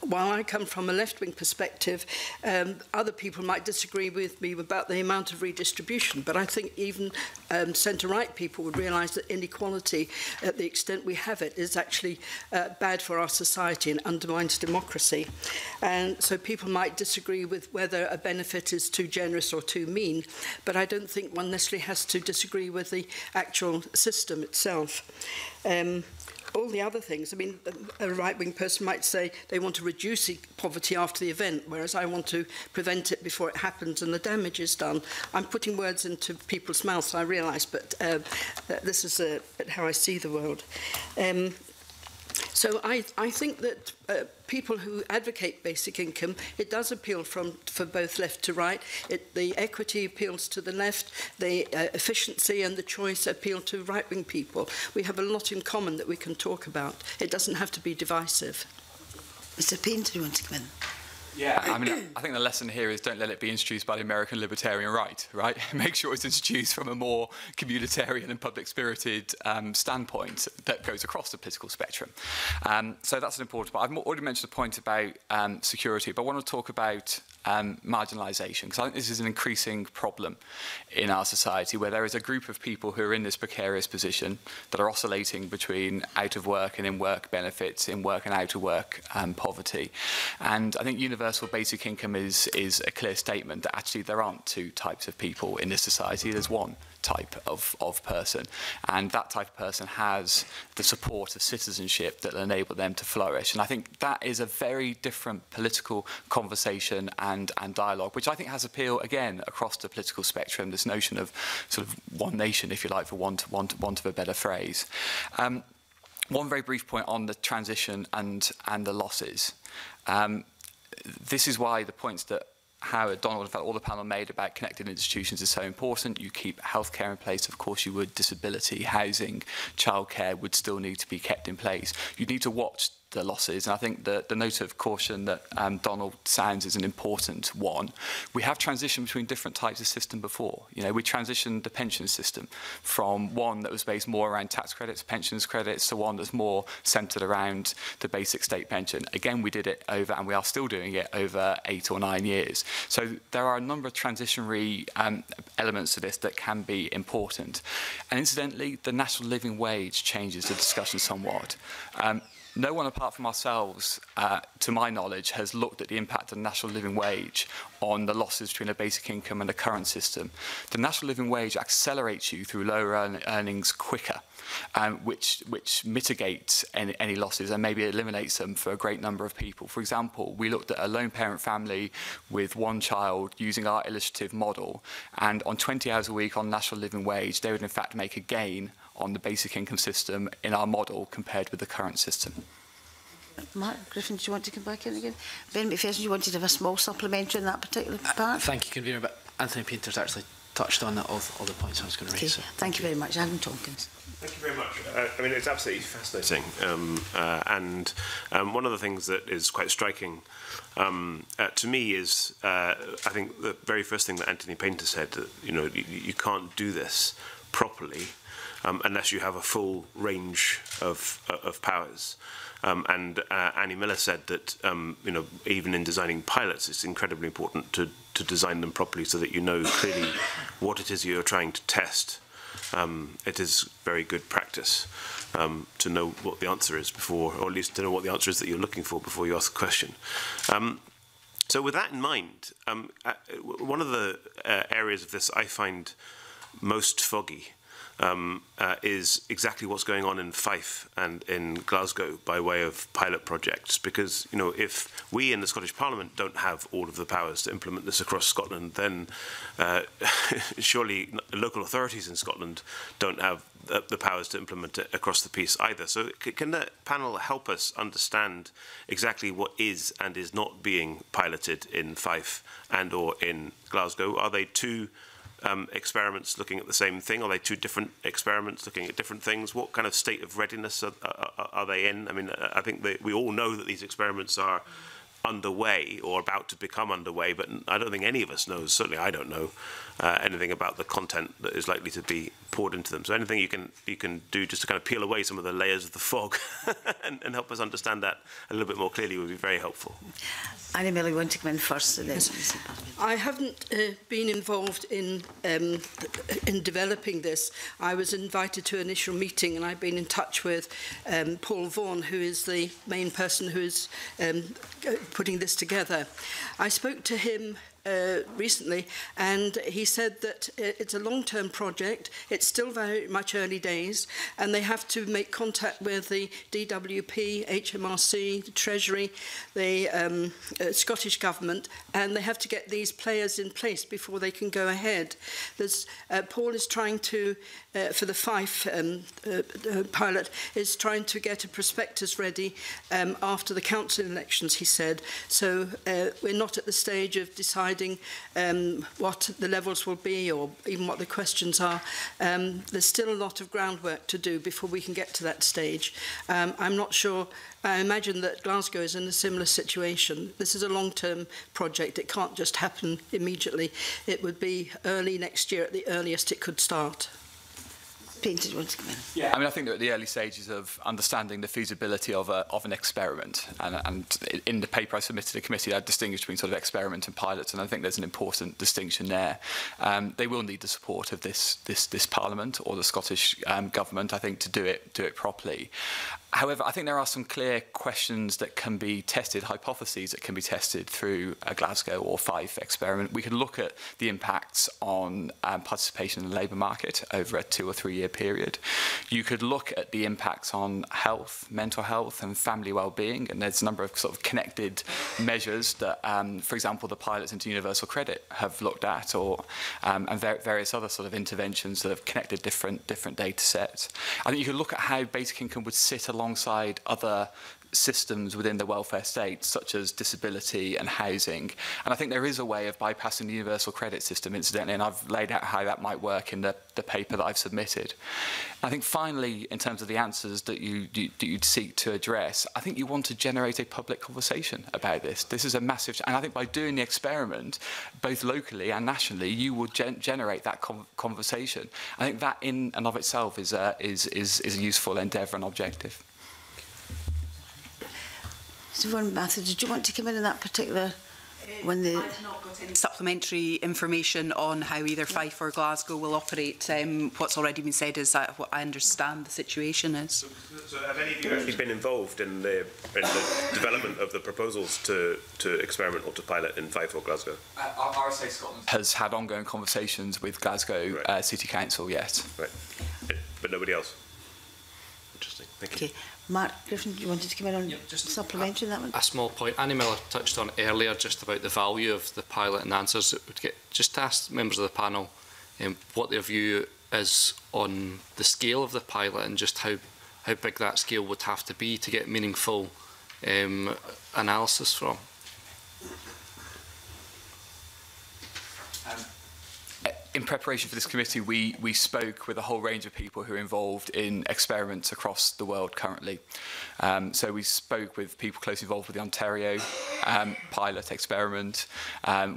while I come from a left-wing perspective, other people might disagree with me about the amount of redistribution, but I think even centre-right people would realise that inequality, at the extent we have it, is actually bad for our society and undermines democracy. And so people might disagree with whether a benefit is too generous or too mean, but I don't think one necessarily has to disagree with the actual system itself. All the other things, I mean, a right-wing person might say they want to reduce poverty after the event, whereas I want to prevent it before it happens and the damage is done. I'm putting words into people's mouths, I realise, but this is a bit how I see the world. So I think that people who advocate basic income, it does appeal for both left to right. The equity appeals to the left, the efficiency and the choice appeal to right-wing people. We have a lot in common that we can talk about. It doesn't have to be divisive. Mr. Painter, do you want to come in? Yeah, I mean, I think the lesson here is don't let it be introduced by the American libertarian right, right? Make sure it's introduced from a more communitarian and public-spirited standpoint that goes across the political spectrum. So that's an important part. I've already mentioned the point about security, but I want to talk about marginalisation, because I think this is an increasing problem in our society, where there is a group of people who are in this precarious position that are oscillating between out of work and in work benefits, in work and out of work poverty. And I think universal basic income is a clear statement that actually there aren't two types of people in this society, there's one type of person, and that type of person has the support of citizenship that will enable them to flourish. And I think that is a very different political conversation and dialogue, which I think has appeal again across the political spectrum, this notion of sort of one nation, if you like, for want of a better phrase. One very brief point on the transition and the losses. This is why the points that Howard, Donald, in fact, all the panel made about connected institutions is so important. You keep healthcare in place, of course you would. Disability, housing, childcare would still need to be kept in place. You need to watch the losses, and I think the note of caution that Donald sounds is an important one. We have transitioned between different types of system before. You know, we transitioned the pension system from one that was based more around tax credits, pensions credits, to one that's more centred around the basic state pension. Again, we did it over, and we are still doing it over 8 or 9 years. So there are a number of transitionary elements to this that can be important. And incidentally, the national living wage changes the discussion somewhat. No one apart from ourselves, to my knowledge, has looked at the impact of the national living wage on the losses between a basic income and the current system. The national living wage accelerates you through lower earnings quicker, which mitigates any losses and maybe eliminates them for a great number of people. For example, we looked at a lone parent family with one child using our illustrative model, and on 20 hours a week on national living wage, they would in fact make a gain on the basic income system in our model compared with the current system. Mark Griffin, do you want to come back in again? Ben McPherson, you wanted to have a small supplementary in that particular part? Thank you, Convener, but Anthony Painter's actually touched on all the points I was going to raise. Thank you very much. Adam Tompkins. Thank you very much. I mean, it's absolutely fascinating. One of the things that is quite striking to me is, I think, the very first thing that Anthony Painter said, that, you know, you can't do this properly unless you have a full range of powers. Annie Miller said that, you know, even in designing pilots, it's incredibly important to design them properly so that you know clearly what it is you're trying to test. It is very good practice to know what the answer is before, or at least to know what the answer is that you're looking for before you ask the question. So with that in mind, one of the areas of this I find most foggy is exactly what's going on in Fife and in Glasgow by way of pilot projects, because, you know, if we in the Scottish Parliament don't have all of the powers to implement this across Scotland, then surely local authorities in Scotland don't have the powers to implement it across the piece either. So can the panel help us understand exactly what is and is not being piloted in Fife and or in Glasgow? Are they two experiments looking at the same thing? Are they two different experiments looking at different things? What kind of state of readiness are they in? I mean, I think we all know that these experiments are underway or about to become underway, but I don't think any of us knows, certainly I don't know, anything about the content that is likely to be poured into them. So anything you can do just to kind of peel away some of the layers of the fog and help us understand that a little bit more clearly would be very helpful. Annie Miller, you want to come in first? Yes. I haven't been involved in developing this. I was invited to an initial meeting, and I've been in touch with Paul Vaughan, who is the main person who is putting this together. I spoke to him recently, and he said that it's a long-term project, it's still very much early days, and they have to make contact with the DWP, HMRC, the Treasury, the Scottish Government, and they have to get these players in place before they can go ahead. Paul is trying to, for the Fife pilot, is trying to get a prospectus ready after the council elections, he said, so we're not at the stage of deciding what the levels will be or even what the questions are. There's still a lot of groundwork to do before we can get to that stage. I'm not sure. I imagine that Glasgow is in a similar situation. This is a long-term project. It can't just happen immediately. It would be early next year at the earliest it could start. Painter, you want to come in? Yeah, I mean, I think they're at the early stages of understanding the feasibility of an experiment. And in the paper I submitted to the committee, I distinguished between sort of experiment and pilots, and I think there's an important distinction there. They will need the support of this Parliament or the Scottish Government, I think, to do it properly. However, I think there are some clear questions that can be tested, hypotheses that can be tested through a Glasgow or Fife experiment. We could look at the impacts on participation in the labour market over a 2- or 3-year period. You could look at the impacts on health, mental health and family well-being, and there's a number of sort of connected measures that, for example, the pilots into universal credit have looked at, or and various other sort of interventions that have connected different data sets. I think you could look at how basic income would sit alongside other systems within the welfare state, such as disability and housing. And I think there is a way of bypassing the universal credit system, incidentally, and I've laid out how that might work in the paper that I've submitted. I think finally, in terms of the answers that you'd seek to address, I think you want to generate a public conversation about this. This is a massive, and I think by doing the experiment, both locally and nationally, you will generate that conversation. I think that in and of itself is a useful endeavour and objective. Siobhan Mathers, did you want to come in on that particular one? I've not got any supplementary information on how either Fife or Glasgow will operate. What's already been said is that what I understand the situation is. So have any of you actually been involved in the development of the proposals to experiment or to pilot in Fife or Glasgow? RSA Scotland has had ongoing conversations with Glasgow City Council, yes. Right. But nobody else? Interesting. Thank you. Okay. Mark Griffin, you wanted to come in on just supplementary that one? A small point. Annie Miller touched on earlier just about the value of the pilot and answers it would get. Just to ask members of the panel what their view is on the scale of the pilot and just how big that scale would have to be to get meaningful analysis from. in preparation for this committee, we spoke with a whole range of people who are involved in experiments across the world currently. So we spoke with people closely involved with the Ontario pilot experiment,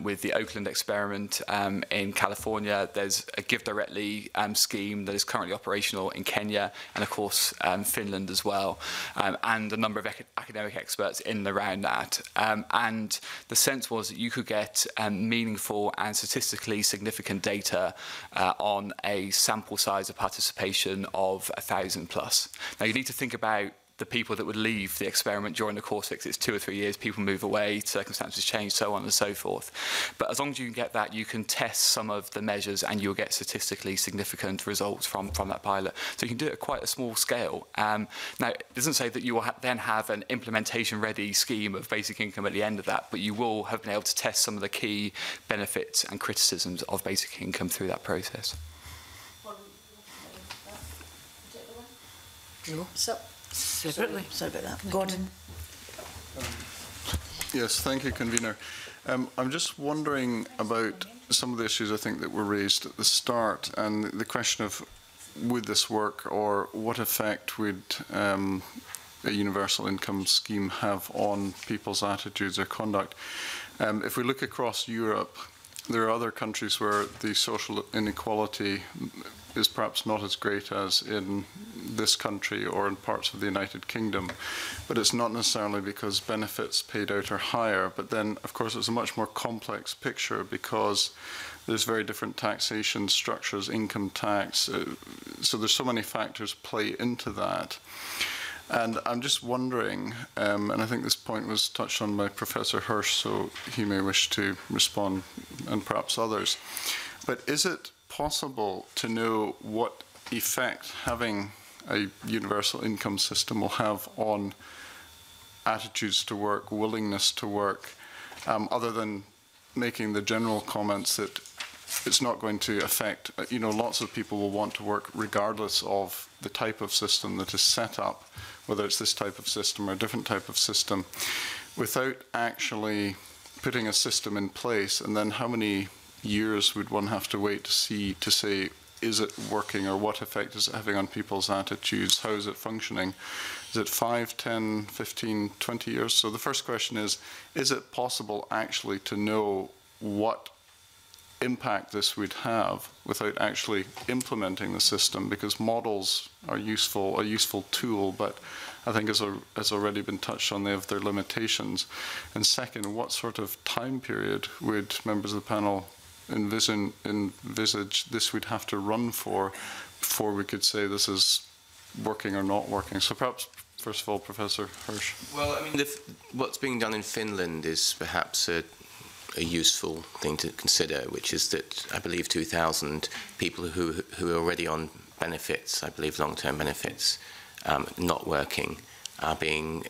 with the Oakland experiment in California. There's a Give Directly scheme that is currently operational in Kenya, and of course Finland as well, and a number of academic experts in and around that. And the sense was that you could get meaningful and statistically significant data on a sample size of participation of 1,000 plus. Now, you need to think about the people that would leave the experiment during the course, because it's 2 or 3 years, people move away, circumstances change, so on and so forth. But as long as you can get that, you can test some of the measures and you'll get statistically significant results from that pilot. So you can do it at quite a small scale. Now, it doesn't say that you will then have an implementation-ready scheme of basic income at the end of that, but you will have been able to test some of the key benefits and criticisms of basic income through that process. So, separately. Sorry about that. Gordon. Yes, thank you, Convener. I'm just wondering about some of the issues I think that were raised at the start, and the question of would this work, or what effect would a universal income scheme have on people's attitudes or conduct. If we look across Europe, there are other countries where the social inequality is perhaps not as great as in this country or in parts of the United Kingdom, but it's not necessarily because benefits paid out are higher. But then, of course, it's a much more complex picture because there's very different taxation structures, income tax, so there's so many factors play into that. And I'm just wondering, and I think this point was touched on by Professor Hirsch, so he may wish to respond, and perhaps others, but is it possible to know what effect having a universal income system will have on attitudes to work, willingness to work, other than making the general comments that it's not going to affect, you know, lots of people will want to work regardless of the type of system that is set up, whether it's this type of system or a different type of system, without actually putting a system in place? And then how many years would one have to wait to see, to say, is it working, or what effect is it having on people's attitudes? How is it functioning? Is it 5, 10, 15, 20 years? So the first question is it possible actually to know what impact this would have without actually implementing the system? Because models are useful, a useful tool, but I think, as has already been touched on, they have their limitations. And second, what sort of time period would members of the panel envisage this would have to run for before we could say this is working or not working? So perhaps, first of all, Professor Hirsch. Well, I mean, what's being done in Finland is perhaps a useful thing to consider, which is that I believe 2,000 people who are already on benefits, I believe long-term benefits, not working, are being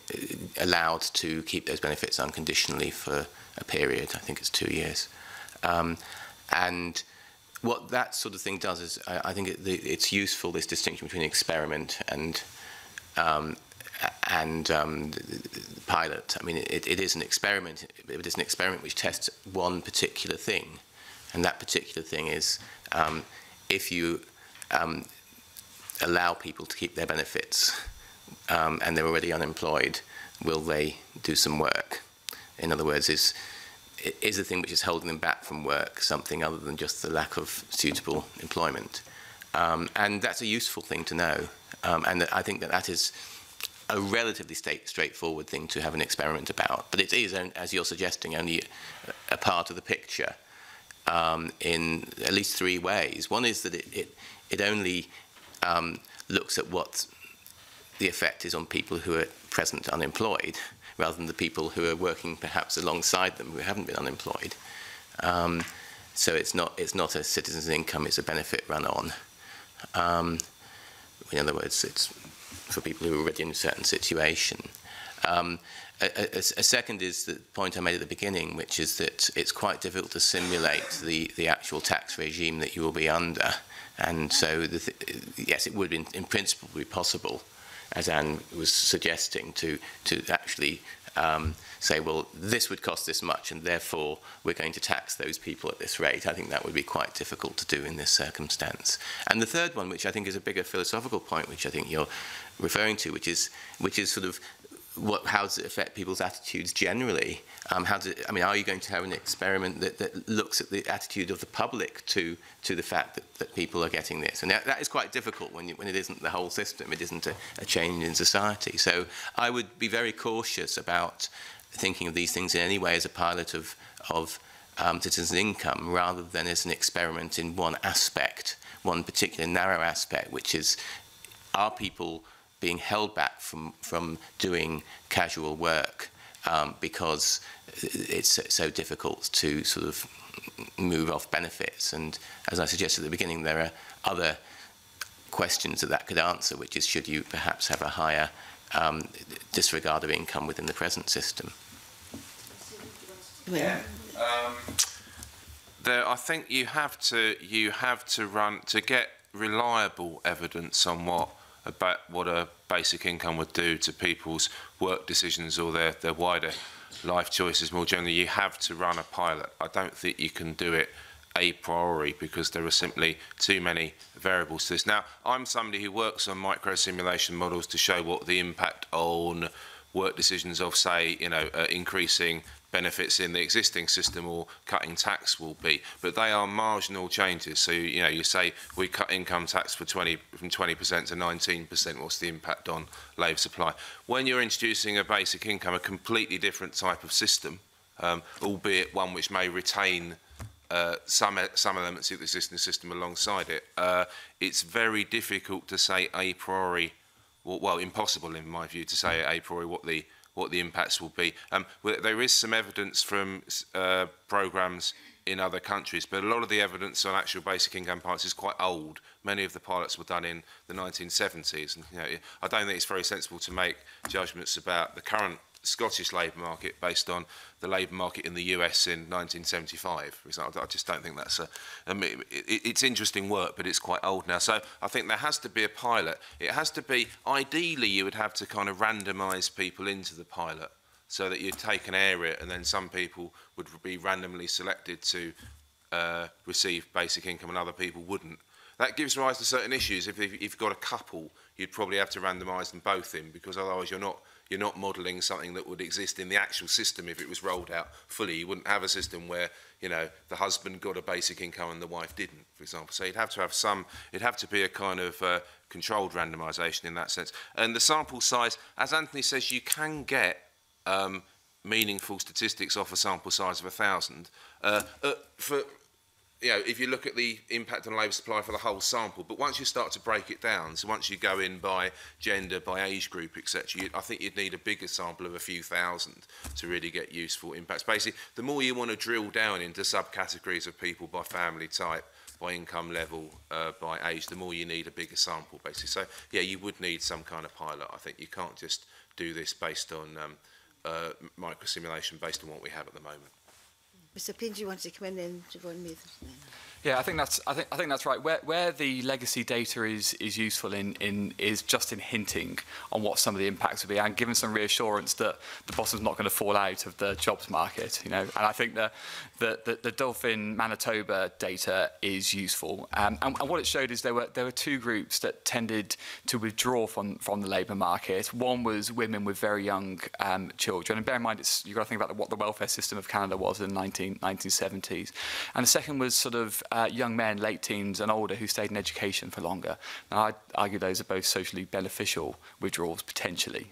allowed to keep those benefits unconditionally for a period. I think it's 2 years. And what that sort of thing does is, I think it's useful, this distinction between experiment and the pilot. I mean, it is an experiment, but it's an experiment which tests one particular thing. And that particular thing is, if you allow people to keep their benefits and they're already unemployed, will they do some work? In other words, is the thing which is holding them back from work something other than just the lack of suitable employment? And that's a useful thing to know. And I think that is a relatively straightforward thing to have an experiment about. But it is, as you're suggesting, only a part of the picture in at least three ways. One is that it only looks at what the effect is on people who are present unemployed, rather than the people who are working perhaps alongside them who haven't been unemployed. So it's not a citizen's income, it's a benefit run on. In other words, it's for people who are already in a certain situation. A second is the point I made at the beginning, which is that it's quite difficult to simulate the actual tax regime that you will be under. And so, yes, it would in principle be possible as Anne was suggesting, to actually say, well, this would cost this much, and therefore we're going to tax those people at this rate. I think that would be quite difficult to do in this circumstance. And the third one, which I think is a bigger philosophical point, which I think you're referring to, which is sort of how does it affect people's attitudes generally? I mean, are you going to have an experiment that looks at the attitude of the public to the fact that people are getting this? And that is quite difficult when it isn't the whole system, it isn't a change in society. So I would be very cautious about thinking of these things in any way as a pilot of citizens' income, rather than as an experiment in one aspect, one particular narrow aspect, which is, are people being held back from doing casual work because it's so difficult to sort of move off benefits? And as I suggested at the beginning, there are other questions that could answer, which is, should you perhaps have a higher disregard of income within the present system? Yeah. I think you have to run to get reliable evidence on what about what a basic income would do to people's work decisions or their wider life choices more generally. You have to run a pilot. I don't think you can do it a priori, because there are simply too many variables to this. Now, I'm somebody who works on micro-simulation models to show what the impact on work decisions of, say, increasing benefits in the existing system or cutting tax will be, but they are marginal changes. So you say we cut income tax from 20% to 19%. What's the impact on labour supply? When you're introducing a basic income, a completely different type of system, albeit one which may retain some elements of the existing system alongside it, it's very difficult to say a priori, well, impossible in my view to say a priori what the impacts will be. There is some evidence from programmes in other countries, but a lot of the evidence on actual basic income pilots is quite old. Many of the pilots were done in the 1970s. And, I don't think it's very sensible to make judgments about the current Scottish labour market based on the labour market in the US in 1975. For example, I just don't think that's it's interesting work, but it's quite old now. So I think there has to be a pilot. It has to be, ideally, you would have to kind of randomise people into the pilot so that you'd take an area and then some people would be randomly selected to receive basic income and other people wouldn't. That gives rise to certain issues. If you've got a couple, you'd probably have to randomise them both in, because otherwise you're not modelling something that would exist in the actual system if it was rolled out fully. You wouldn't have a system where, the husband got a basic income and the wife didn't, for example. So you'd have to have it'd have to be a kind of controlled randomisation in that sense. And the sample size, as Anthony says, you can get meaningful statistics off a sample size of 1,000. If you look at the impact on labour supply for the whole sample, but once you start to break it down, so once you go in by gender, by age group, etc., I think you'd need a bigger sample of a few thousand to really get useful impacts. Basically, the more you want to drill down into subcategories of people by family type, by income level, by age, the more you need a bigger sample, basically. So, yeah, you would need some kind of pilot. I think you can't just do this based on micro-simulation, based on what we have at the moment. Mr. Painter, you wanted to come in, then Siobhan Mathers. Yeah, I think that's right. Where the legacy data is useful is just in hinting on what some of the impacts would be, and giving some reassurance that the bottom's not going to fall out of the jobs market. And I think the Dolphin Manitoba data is useful. And what it showed is there were two groups that tended to withdraw from the labour market. One was women with very young children, and bear in mind you've got to think about what the welfare system of Canada was in the 1970s, and the second was sort of young men, late teens and older, who stayed in education for longer. Now, I'd argue those are both socially beneficial withdrawals, potentially.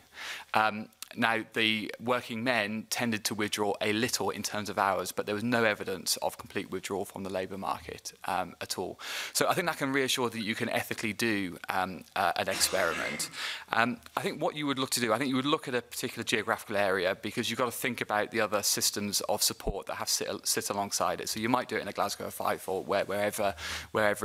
Now, the working men tended to withdraw a little in terms of hours, but there was no evidence of complete withdrawal from the labour market at all. So I think that can reassure that you can ethically do an experiment. I think what you would look to do, I think you would look at a particular geographical area, because you've got to think about the other systems of support that have sit alongside it. So you might do it in a Glasgow or Fife or wherever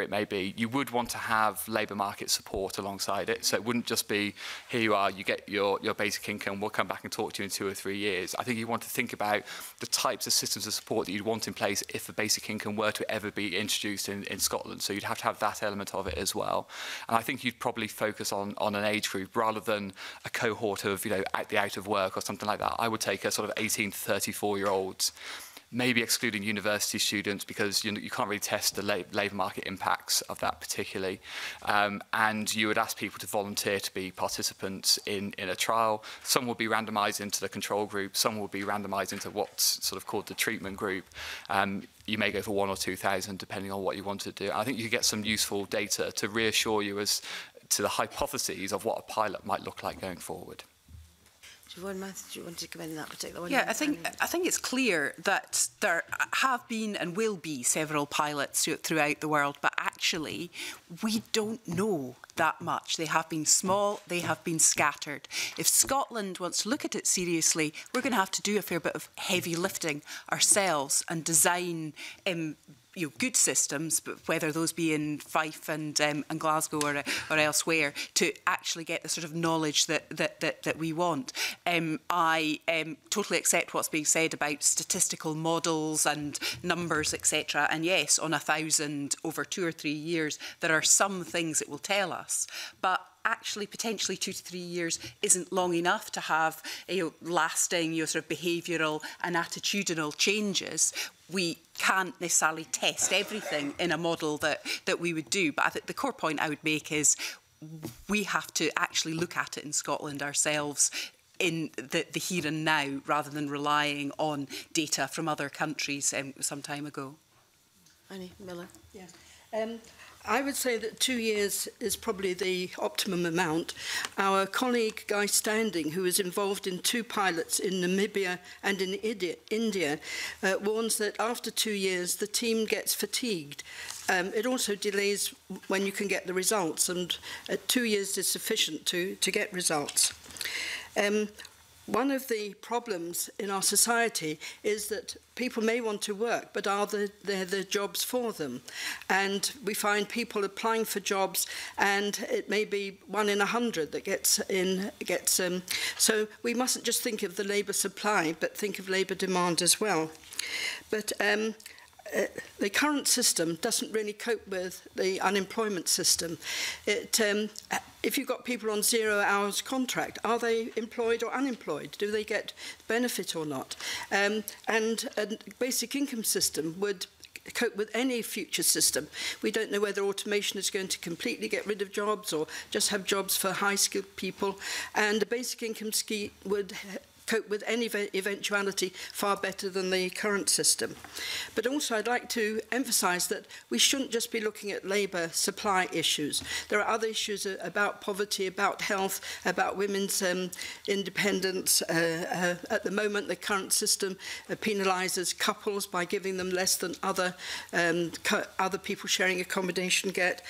it may be. You would want to have labour market support alongside it. So it wouldn't just be, here you are, you get your basic income, we'll come come back and talk to you in 2 or 3 years. I think you want to think about the types of systems of support that you'd want in place if the basic income were to ever be introduced in Scotland. So you'd have to have that element of it as well. And I think you'd probably focus on an age group rather than a cohort of, out of work or something like that. I would take a sort of 18 to 34-year-olds, maybe excluding university students, because you can't really test the labour market impacts of that particularly. And you would ask people to volunteer to be participants in a trial. Some will be randomised into the control group. Some will be randomised into what's sort of called the treatment group. You may go for 1,000 or 2,000, depending on what you want to do. I think you get some useful data to reassure you as to the hypotheses of what a pilot might look like going forward. Siobhan Mathers, do you want to come in on that particular one? Yeah, I think it's clear that there have been and will be several pilots throughout the world, but actually we don't know that much. They have been small, they have been scattered. If Scotland wants to look at it seriously, we're going to have to do a fair bit of heavy lifting ourselves and design good systems, but whether those be in Fife and Glasgow or elsewhere, to actually get the sort of knowledge that we want. I totally accept what's being said about statistical models and numbers, etc. And yes, on 1,000 over 2 or 3 years, there are some things it will tell us, but actually potentially 2 to 3 years isn't long enough to have lasting sort of behavioural and attitudinal changes. We can't necessarily test everything in a model that we would do. But I think the core point I would make is we have to actually look at it in Scotland ourselves in the here and now, rather than relying on data from other countries some time ago. Annie Miller. Yeah. I would say that 2 years is probably the optimum amount. Our colleague Guy Standing, who is involved in 2 pilots in Namibia and in India, warns that after 2 years the team gets fatigued. It also delays when you can get the results, and 2 years is sufficient to get results. One of the problems in our society is that people may want to work, but are there the jobs for them? And we find people applying for jobs, and it may be 1 in 100 that gets in. So we mustn't just think of the labour supply, but think of labour demand as well. But the current system doesn't really cope with the unemployment system. If you've got people on 0 hours contract, are they employed or unemployed? Do they get benefit or not? And a basic income system would cope with any future system. We don't know whether automation is going to completely get rid of jobs or just have jobs for high-skilled people. And a basic income scheme would cope with any eventuality far better than the current system. But also I'd like to emphasise that we shouldn't just be looking at labour supply issues. There are other issues about poverty, about health, about women's independence. At the moment, the current system penalises couples by giving them less than other people sharing accommodation get.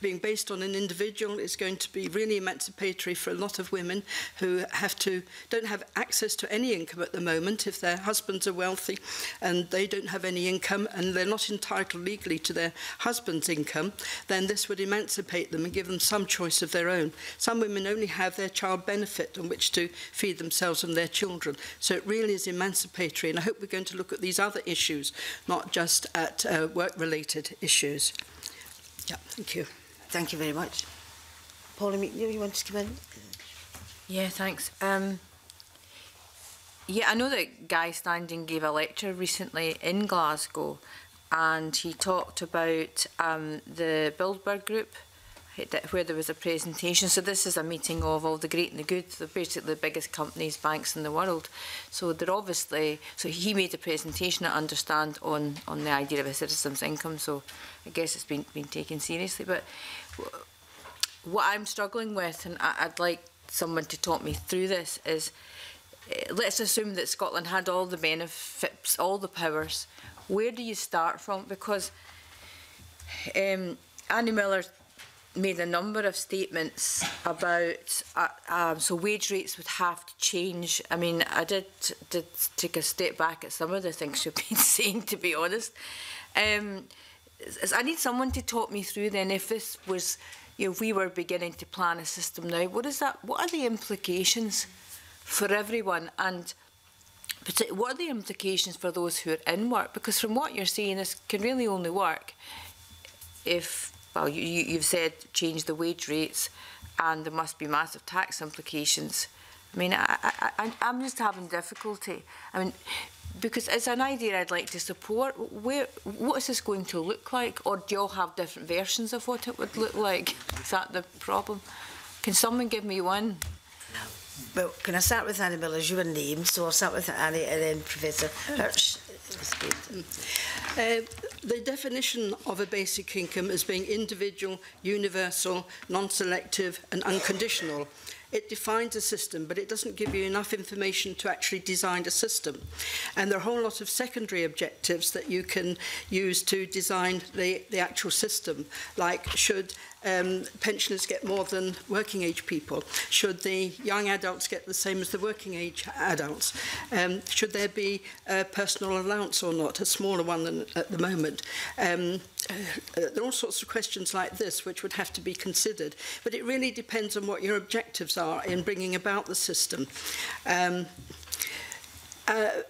Being based on an individual is going to be really emancipatory for a lot of women who don't have access to any income at the moment if their husbands are wealthy, and they don't have any income and they're not entitled legally to their husband's income. Then this would emancipate them and give them some choice of their own. Some women only have their child benefit on which to feed themselves and their children, so it really is emancipatory. And I hope we're going to look at these other issues, not just at work-related issues. Yeah, thank you. Thank you very much. Paula McNeil, you want to come in? Yeah, thanks. Yeah, I know that Guy Standing gave a lecture recently in Glasgow, and he talked about the Bilderberg Group, where there was a presentation. So this is a meeting of all the great and the good, they're basically the biggest companies, banks in the world. So they're obviously, so he made a presentation, I understand, on the idea of a citizen's income. So I guess it's been taken seriously. But what I'm struggling with, and I'd like someone to talk me through this, is let's assume that Scotland had all the benefits, all the powers. Where do you start from? Because Annie Miller made a number of statements about so wage rates would have to change. I mean, I did take a step back at some of the things she'd been saying, to be honest. I need someone to talk me through then, if this was, if we were beginning to plan a system now, what are the implications for everyone, and what are the implications for those who are in work? Because from what you're saying, this can really only work if, well, you've said change the wage rates, and there must be massive tax implications. I mean, I'm just having difficulty. I mean, because it's an idea I'd like to support. What is this going to look like? Or do you all have different versions of what it would look like? Is that the problem? Can someone give me one? Well, can I start with Annie Miller? You were named, so I'll start with Annie and then Professor Hirsch. The definition of a basic income as being individual, universal, non-selective and unconditional. It defines a system, but it doesn't give you enough information to actually design a system. And there are a whole lot of secondary objectives that you can use to design the actual system, like should pensioners get more than working age people? Should the young adults get the same as the working age adults? Should there be a personal allowance or not, a smaller one than at the moment? There are all sorts of questions like this which would have to be considered, but it really depends on what your objectives are in bringing about the system.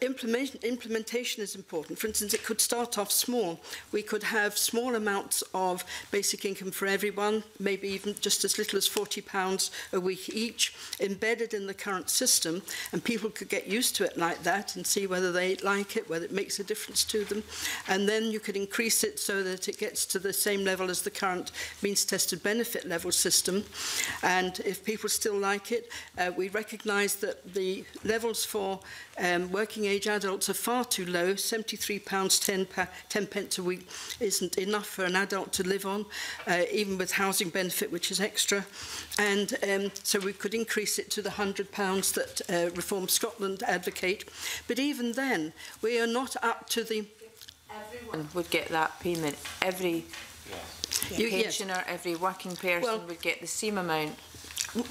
Implementation is important. For instance, it could start off small. We could have small amounts of basic income for everyone, maybe even just as little as £40 a week each, embedded in the current system, and people could get used to it like that and see whether they like it, whether it makes a difference to them. And then you could increase it so that it gets to the same level as the current means-tested benefit level system. And if people still like it, we recognise that the levels for working age adults are far too low. £73.10 a week isn't enough for an adult to live on, even with housing benefit, which is extra. And so we could increase it to the £100 that Reform Scotland advocate. But even then, we are not up to the... Everyone would get that payment. Every pensioner, every working person would get the same amount.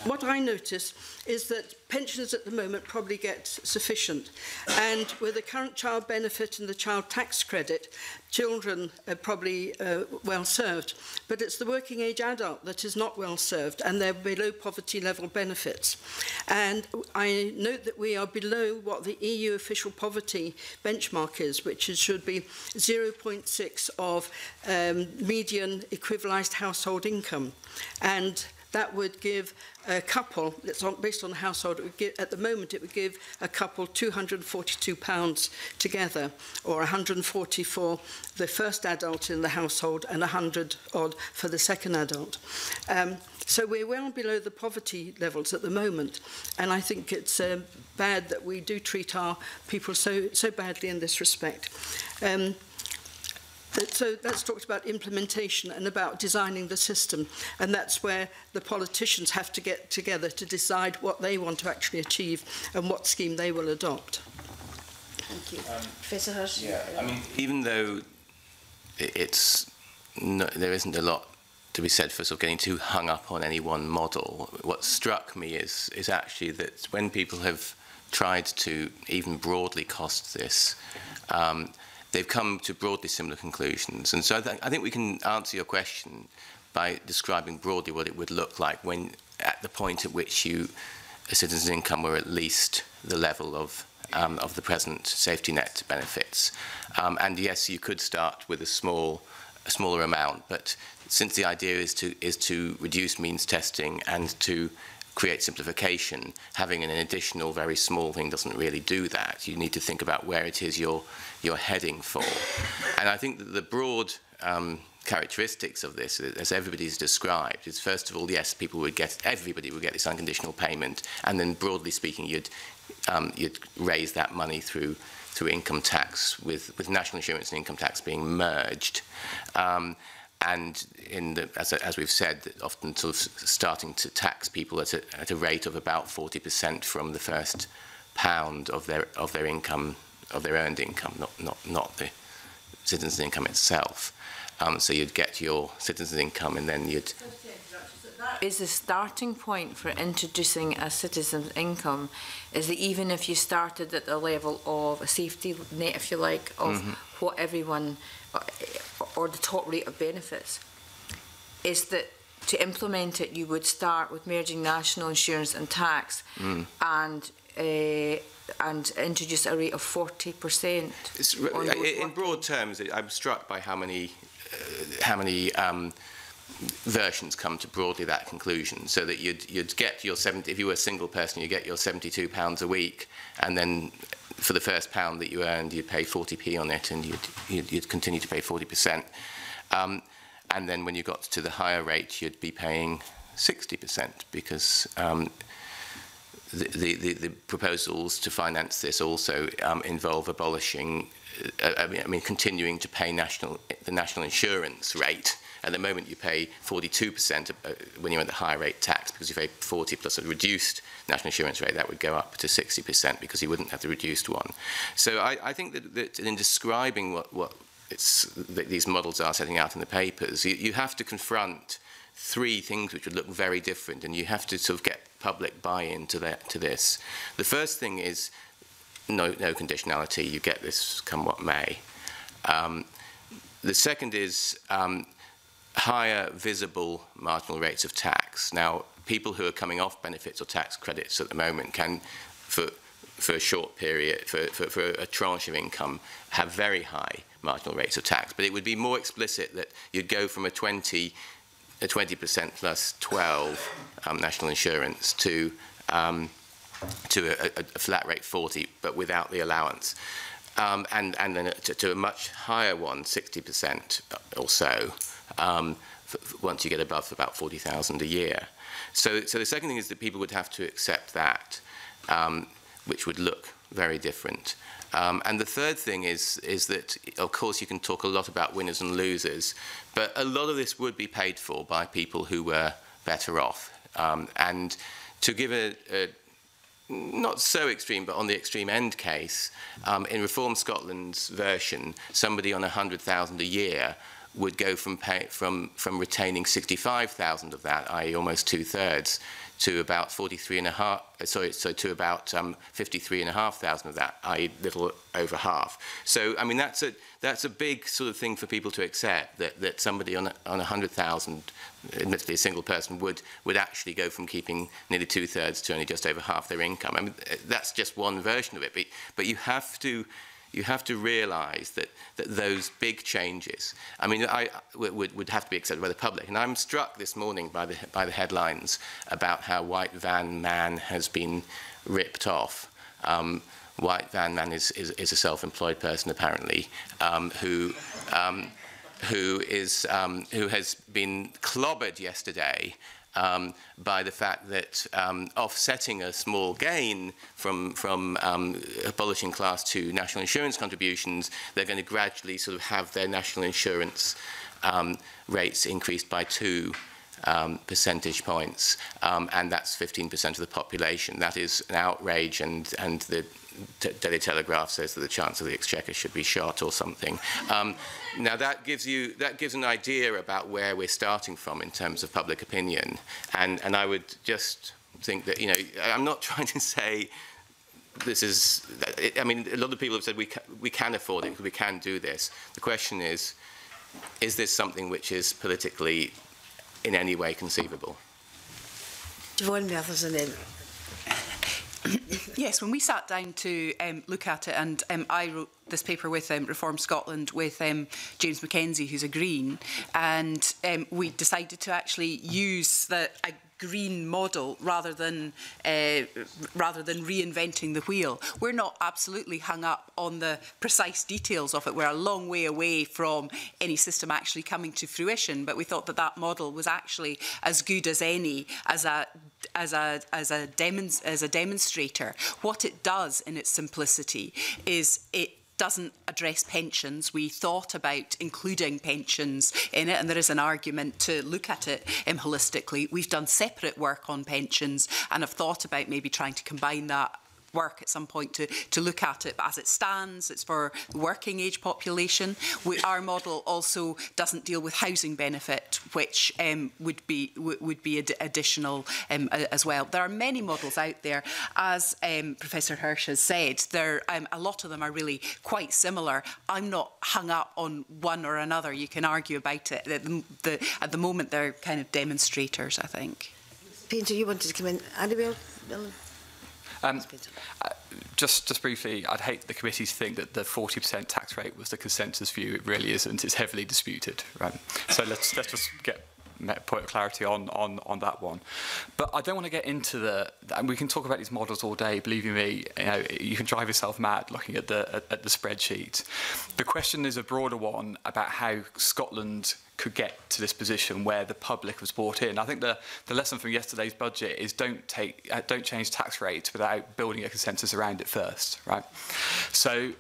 What I notice is that pensioners at the moment probably get sufficient, and with the current child benefit and the child tax credit, children are probably well served. But it's the working age adult that is not well served, and they're below poverty level benefits. And I note that we are below what the EU official poverty benchmark is, which is, should be 0.6 of median equivalised household income. And that would give a couple, it's based on the household, it would give, at the moment it would give a couple £242 together, or 140 for the first adult in the household and 100 odd for the second adult. So we're well below the poverty levels at the moment, and I think it's bad that we do treat our people so badly in this respect. So that's talked about implementation and about designing the system, and that's where the politicians have to get together to decide what they want to actually achieve and what scheme they will adopt. Thank you. Professor Hirsch? Yeah, I mean, even though there isn't a lot to be said for sort of getting too hung up on any one model, what struck me is actually that when people have tried to even broadly cost this, they've come to broadly similar conclusions. And so I think we can answer your question by describing broadly what it would look like when, at the point at which you, a citizen's income were at least the level of the present safety net benefits. And yes, you could start with a smaller amount, but since the idea is to reduce means testing and to create simplification, having an additional very small thing doesn't really do that. You need to think about where it is you're heading for. And I think that the broad characteristics of this, as everybody's described, is first of all, yes, everybody would get this unconditional payment, and then broadly speaking, you'd raise that money through income tax, with national insurance and income tax being merged. And as we've said, often sort of starting to tax people at a rate of about 40% from the first pound of their income, of their earned income, not the citizen's income itself. So you'd get your citizen's income, and then you'd... That is the starting point for introducing a citizen's income, is that even if you started at the level of a safety net, if you like, of what everyone, or the top rate of benefits, is that to implement it you would start with merging national insurance and tax, and and introduce a rate of 40%. In broad terms, I'm struck by how many versions come to broadly that conclusion. So that you'd get your 70, if you were a single person, you get your £72 a week, and then for the first £1 that you earned, you'd pay 40p on it, and you'd continue to pay 40%. And then when you got to the higher rate, you'd be paying 60%, because the proposals to finance this also involve abolishing, continuing to pay the national insurance rate. At the moment, you pay 42% when you're at the higher rate tax, because you pay 40 plus a reduced national insurance rate. That would go up to 60%, because you wouldn't have the reduced one. So I think that in describing what these models are setting out in the papers, you have to confront three things which would look very different, and you have to sort of get public buy-in to this. The first thing is no conditionality. You get this come what may. The second is higher visible marginal rates of tax. Now, people who are coming off benefits or tax credits at the moment can, for a short period, for a tranche of income, have very high marginal rates of tax. But it would be more explicit that you'd go from a 20% plus 12 national insurance to a flat rate 40, but without the allowance. And then to a much higher one, 60% or so, once you get above about 40,000 a year. So the second thing is that people would have to accept that, which would look very different. And the third thing is that, of course, you can talk a lot about winners and losers, but a lot of this would be paid for by people who were better off. And to give a not so extreme, but on the extreme end case, in Reform Scotland's version, somebody on 100,000 a year would go from retaining 65,000 of that, i.e., almost 2/3, to about 53,500 of that, i.e., little over half. So, I mean, that's a big sort of thing for people to accept, that somebody on 100,000, admittedly a single person, would actually go from keeping nearly 2/3 to only just over half their income. I mean, that's just one version of it, but you have to. You have to realise that those big changes, I mean, would have to be accepted by the public. And I'm struck this morning by the headlines about how White Van Man has been ripped off. White Van Man is a self-employed person, apparently, who has been clobbered yesterday by the fact that offsetting a small gain from abolishing Class 2 national insurance contributions, they're going to gradually sort of have their national insurance rates increased by 2 percentage points, and that's 15% of the population. That is an outrage, and the Daily Telegraph says that the Chancellor of the Exchequer should be shot or something. Now that gives an idea about where we're starting from in terms of public opinion, and I would just think that, you know, I'm not trying to say this is. I mean, a lot of people have said we can afford it, we can do this. The question is this something which is politically in any way conceivable? Siobhan Mathers, and then. Yes, when we sat down to look at it, and I wrote this paper with Reform Scotland, with James Mackenzie, who's a Green, and we decided to actually use a Green model rather than reinventing the wheel. We're not absolutely hung up on the precise details of it. We're a long way away from any system actually coming to fruition, but we thought that model was actually as good as any as a demonstrator. What it does in its simplicity is it doesn't address pensions. We thought about including pensions in it, and there is an argument to look at it holistically. We've done separate work on pensions and have thought about maybe trying to combine that work at some point to look at it. But as it stands, it's for the working age population. Our model also doesn't deal with housing benefit, which would be additional as well. There are many models out there. As Professor Hirsch has said, a lot of them are really quite similar. I'm not hung up on one or another. You can argue about it. At the moment, they're kind of demonstrators, I think. Painter, you wanted to come in. Annabelle? Just briefly, I'd hate the committee to think that the 40% tax rate was the consensus view. It really isn't. It's heavily disputed. Right? So let's just get a point of clarity on that one. But I don't want to get into the, and we can talk about these models all day. Believe you me, you know, you can drive yourself mad looking at the spreadsheet. The question is a broader one about how Scotland could get to this position where the public was brought in. I think the lesson from yesterday's budget is don't change tax rates without building a consensus around it first, right? So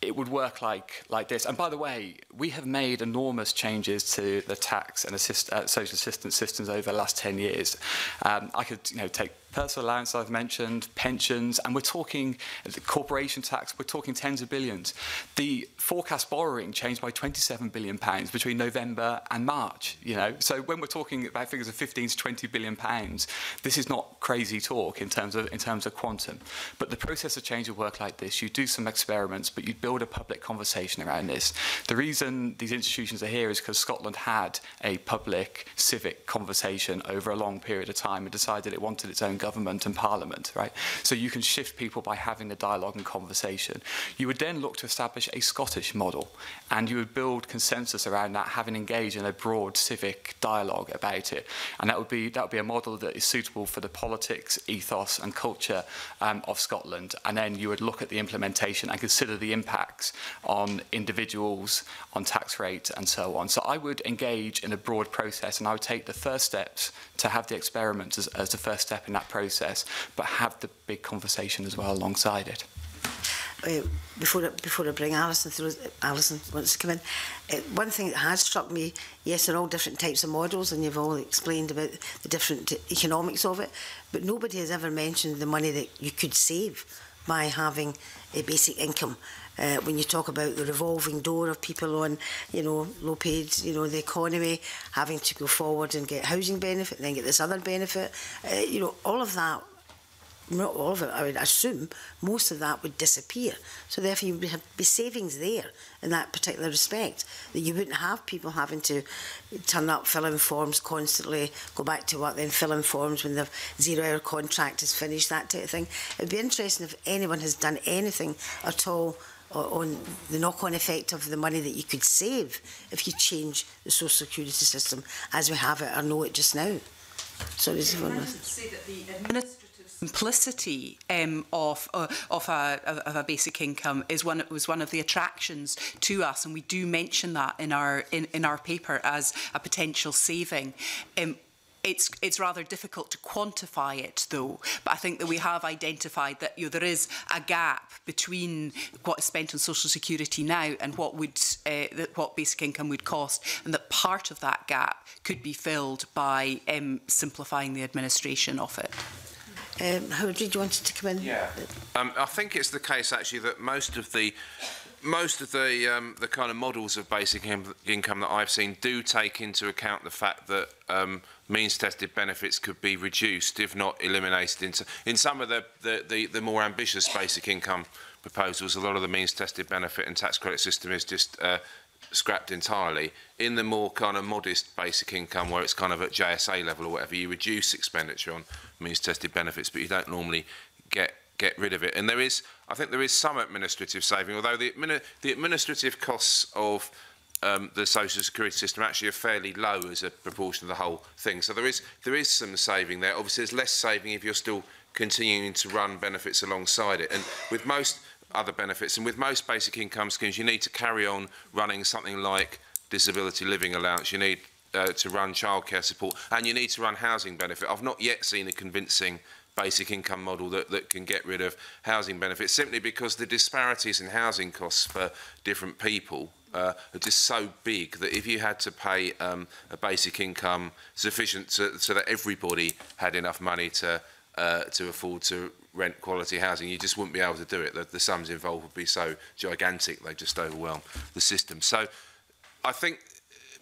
it would work like this. And by the way, we have made enormous changes to the tax and social assistance systems over the last 10 years. I could, you know, take personal allowance I've mentioned, pensions, and we're talking corporation tax, we're talking tens of billions. The forecast borrowing changed by £27 billion between November and March, you know. So when we're talking about figures of £15 to £20 billion, this is not crazy talk in terms of quantum. But the process of change will work like this. You do some experiments, but you build a public conversation around this. The reason these institutions are here is because Scotland had a public civic conversation over a long period of time and decided it wanted its own government and parliament, right? So you can shift people by having the dialogue and conversation. You would then look to establish a Scottish model, and you would build consensus around that, having engaged in a broad civic dialogue about it. And that would be a model that is suitable for the politics, ethos, and culture of Scotland. And then you would look at the implementation and consider the impacts on individuals, on tax rates, and so on. So I would engage in a broad process, and I would take the first steps to have the experiments as the first step in that process, but have the big conversation as well alongside it. Before I bring Alison through, Alison wants to come in. One thing that has struck me, yes, there are all different types of models, and you've all explained about the different economics of it, but nobody has ever mentioned the money that you could save by having a basic income. When you talk about the revolving door of people on, you know, low paid, you know, the economy, having to go forward and get housing benefit, and then get this other benefit, you know, all of that, not all of it, I would assume most of that would disappear. So therefore you would have be savings there in that particular respect, that you wouldn't have people having to turn up, fill in forms constantly, go back to work, then fill in forms when their 0-hour contract is finished, that type of thing. It would be interesting if anyone has done anything at all on the knock-on effect of the money that you could save if you change the social security system as we have it or know it just now. So this is one. I would say that the administrative simplicity of a basic income is one. It was one of the attractions to us, and we do mention that in our paper as a potential saving. It's rather difficult to quantify it, though. But I think that we have identified that, you know, there is a gap between what is spent on social security now and what basic income would cost, and that part of that gap could be filled by simplifying the administration of it. Howard, did you want to come in? Yeah, I think it's the case actually that most of the kind of models of basic income that I've seen do take into account the fact that means-tested benefits could be reduced, if not eliminated. In some of the more ambitious basic income proposals, a lot of the means-tested benefit and tax credit system is just scrapped entirely. In the more kind of modest basic income, where it's kind of at JSA level or whatever, you reduce expenditure on means-tested benefits, but you don't normally get rid of it. And there is, I think there is some administrative saving, although the administrative costs of the social security system actually are fairly low as a proportion of the whole thing. So there is some saving there. Obviously there's less saving if you're still continuing to run benefits alongside it. And with most other benefits and with most basic income schemes, you need to carry on running something like disability living allowance. You need to run childcare support, and you need to run housing benefit. I've not yet seen a convincing basic income model that can get rid of housing benefits, simply because the disparities in housing costs for different people are just so big that if you had to pay a basic income sufficient so that everybody had enough money to afford to rent quality housing, you just wouldn't be able to do it. The sums involved would be so gigantic, they just overwhelm the system. So I think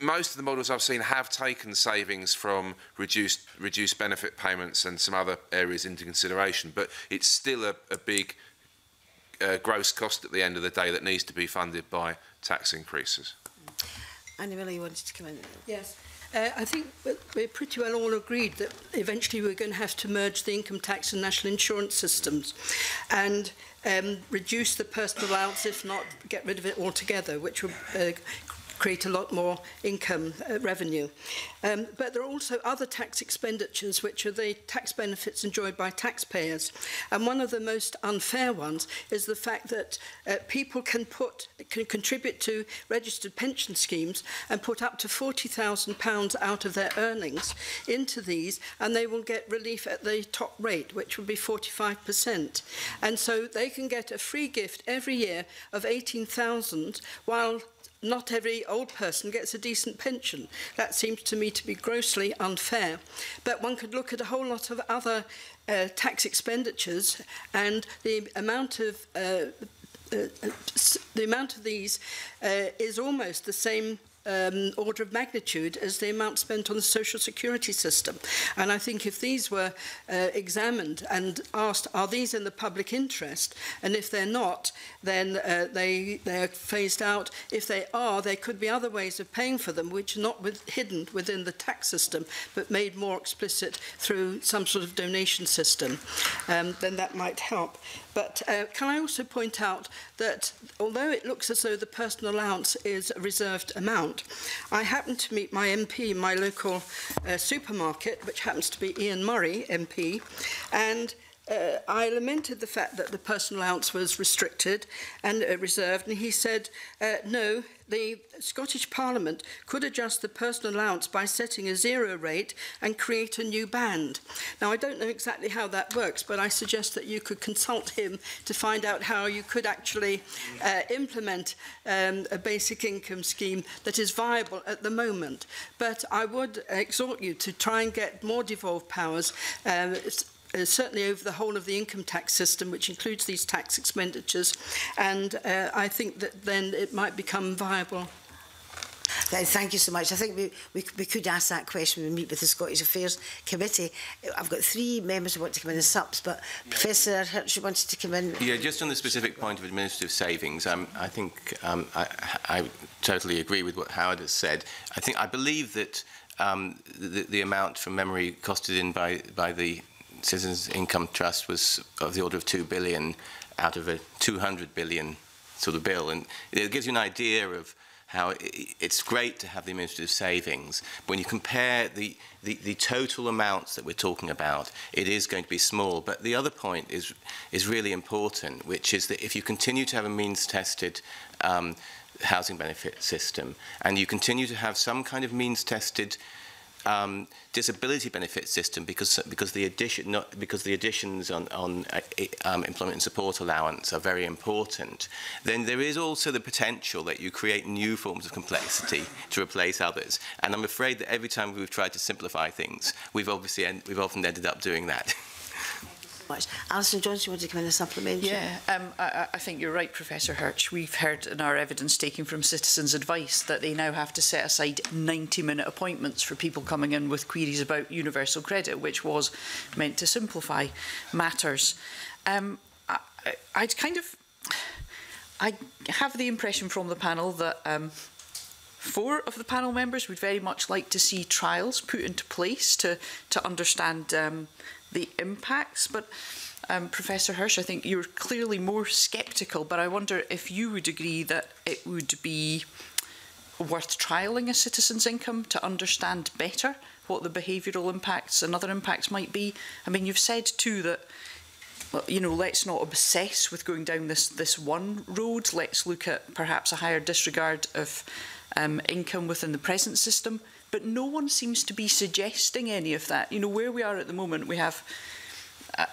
most of the models I've seen have taken savings from reduced benefit payments and some other areas into consideration, but it's still a big gross cost at the end of the day that needs to be funded by tax increases. Annie Miller, you wanted to come in? Yes. I think we're pretty well all agreed that eventually we're going to have to merge the income tax and national insurance systems and reduce the personal allowance, if not get rid of it altogether, which would create a lot more income revenue. But there are also other tax expenditures, which are the tax benefits enjoyed by taxpayers. And one of the most unfair ones is the fact that people can contribute to registered pension schemes and put up to £40,000 out of their earnings into these, and they will get relief at the top rate, which would be 45%. And so they can get a free gift every year of £18,000, while not every old person gets a decent pension. That seems to me to be grossly unfair. But one could look at a whole lot of other tax expenditures, and the amount of these is almost the same order of magnitude as the amount spent on the social security system. And I think if these were examined and asked, are these in the public interest? And if they're not, then they are phased out. If they are, there could be other ways of paying for them, which are not hidden within the tax system, but made more explicit through some sort of donation system. Then that might help. But can I also point out that although it looks as though the personal allowance is a reserved amount, I happened to meet my MP in my local supermarket, which happens to be Ian Murray, MP, and I lamented the fact that the personal allowance was restricted and reserved, and he said, no, the Scottish Parliament could adjust the personal allowance by setting a zero rate and create a new band. Now, I don't know exactly how that works, but I suggest that you could consult him to find out how you could actually implement a basic income scheme that is viable at the moment. But I would exhort you to try and get more devolved powers, certainly over the whole of the income tax system, which includes these tax expenditures, and I think that then it might become viable. Thank you so much. I think we could ask that question when we meet with the Scottish Affairs Committee. I've got three members who want to come in as subs, but Professor Hirsch, you wanted to come in. Yeah, just on the specific point of administrative savings, I think I totally agree with what Howard has said. I believe that the amount from memory costed in by the Citizens Income Trust was of the order of £2 billion out of a £200 billion sort of bill, and it gives you an idea of how it's great to have the administrative savings. When you compare the total amounts that we're talking about, it is going to be small. But the other point is really important, which is that if you continue to have a means-tested housing benefit system, and you continue to have some kind of means-tested disability benefit system, because the additions on employment and support allowance are very important, then there is also the potential that you create new forms of complexity to replace others. And I'm afraid that every time we've tried to simplify things, we've often ended up doing that. Much. Alison Johnson, you wanted to come in and supplement? Yeah, I think you're right, Professor Hirsch. We've heard in our evidence taken from Citizens Advice that they now have to set aside 90-minute appointments for people coming in with queries about universal credit, which was meant to simplify matters. I have the impression from the panel that four of the panel members would very much like to see trials put into place to understand the impacts, but Professor Hirsch, I think you're clearly more sceptical, but I wonder if you would agree that it would be worth trialling a citizen's income to understand better what the behavioural impacts and other impacts might be. I mean, you've said too that, you know, let's not obsess with going down this one road. Let's look at perhaps a higher disregard of income within the present system. But no one seems to be suggesting any of that. You know, where we are at the moment, we have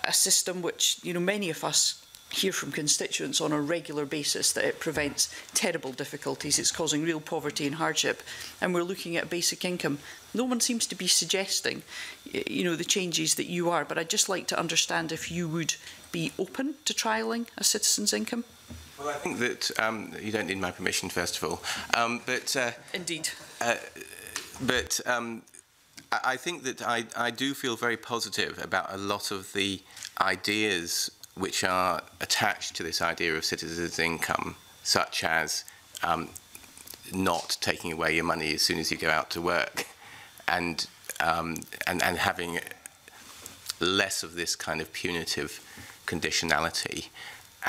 a system which, you know, many of us hear from constituents on a regular basis that it prevents terrible difficulties. It's causing real poverty and hardship. And we're looking at basic income. No one seems to be suggesting, you know, the changes that you are. But I'd just like to understand if you would be open to trialling a citizen's income. Well, I think that you don't need my permission, first of all. Indeed. I think that I do feel very positive about a lot of the ideas which are attached to this idea of citizens' income, such as not taking away your money as soon as you go out to work, and having less of this kind of punitive conditionality.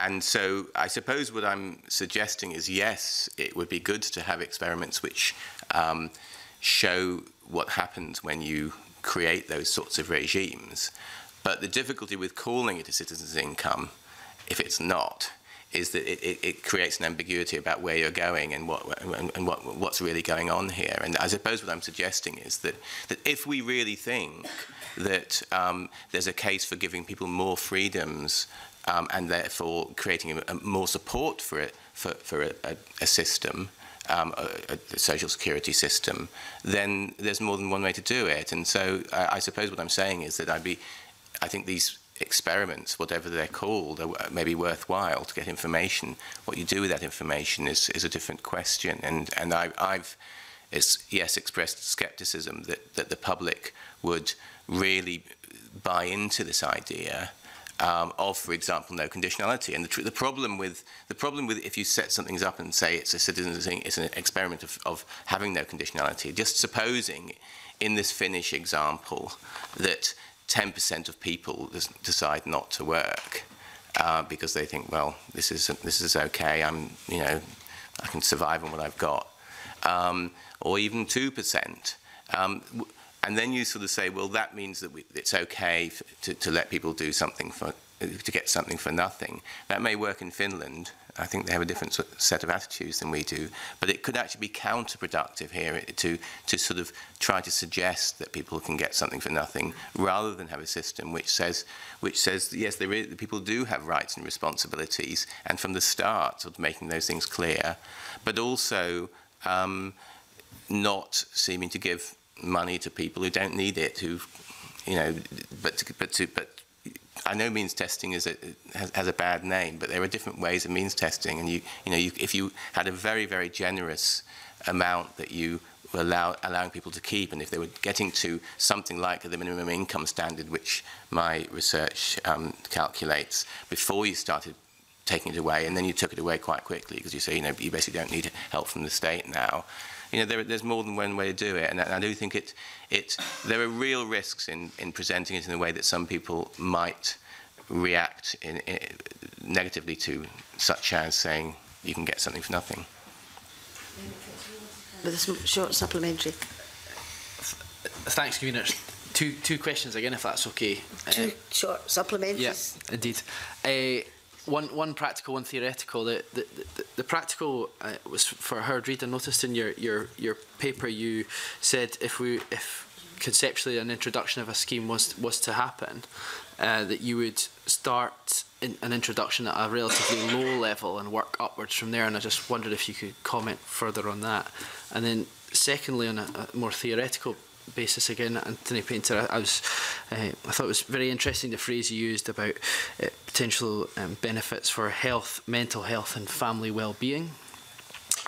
And so I suppose what I'm suggesting is, yes, it would be good to have experiments which show what happens when you create those sorts of regimes. But the difficulty with calling it a citizen's income, if it's not, is that it creates an ambiguity about where you're going and what's really going on here. And I suppose what I'm suggesting is that if we really think that there's a case for giving people more freedoms and therefore creating a more support for it, for a system, a social security system, then there's more than one way to do it. And so I suppose what I'm saying is that I think these experiments, whatever they're called, are maybe worthwhile to get information. What you do with that information is a different question. And I've expressed scepticism that the public would really buy into this idea of, for example, no conditionality. And the problem with if you set something up and say it's a citizen's thing, it's an experiment of having no conditionality. Just supposing, in this Finnish example, that 10% of people decide not to work because they think, well, this is okay. I can survive on what I've got, or even 2%. And then you sort of say, well, that means that it's okay to let people do something to get something for nothing. That may work in Finland. I think they have a different set of attitudes than we do. But it could actually be counterproductive here to sort of try to suggest that people can get something for nothing, rather than have a system which says yes, people do have rights and responsibilities, and from the start sort of making those things clear, but also not seeming to give money to people who don't need it, but I know means testing has a bad name, but there are different ways of means testing, and if you had a very, very generous amount that you were allowing people to keep, and if they were getting to something like the minimum income standard, which my research calculates, before you started taking it away, and then you took it away quite quickly because you say, you basically don't need help from the state now. There's more than one way to do it, and I do think there are real risks in presenting it in a way that some people might react negatively to, such as saying you can get something for nothing. With a short supplementary. Thanks, Commissioner. Two questions again, if that's okay. Two short supplementaries. Yes, yeah, indeed. One practical, one theoretical. The practical was for Howard Reed. I noticed in your paper you said if conceptually an introduction of a scheme was to happen, that you would start an introduction at a relatively low level and work upwards from there. And I just wondered if you could comment further on that. And then secondly, on a more theoretical basis again, Anthony Painter, I thought it was very interesting the phrase you used about potential benefits for health, mental health and family well-being,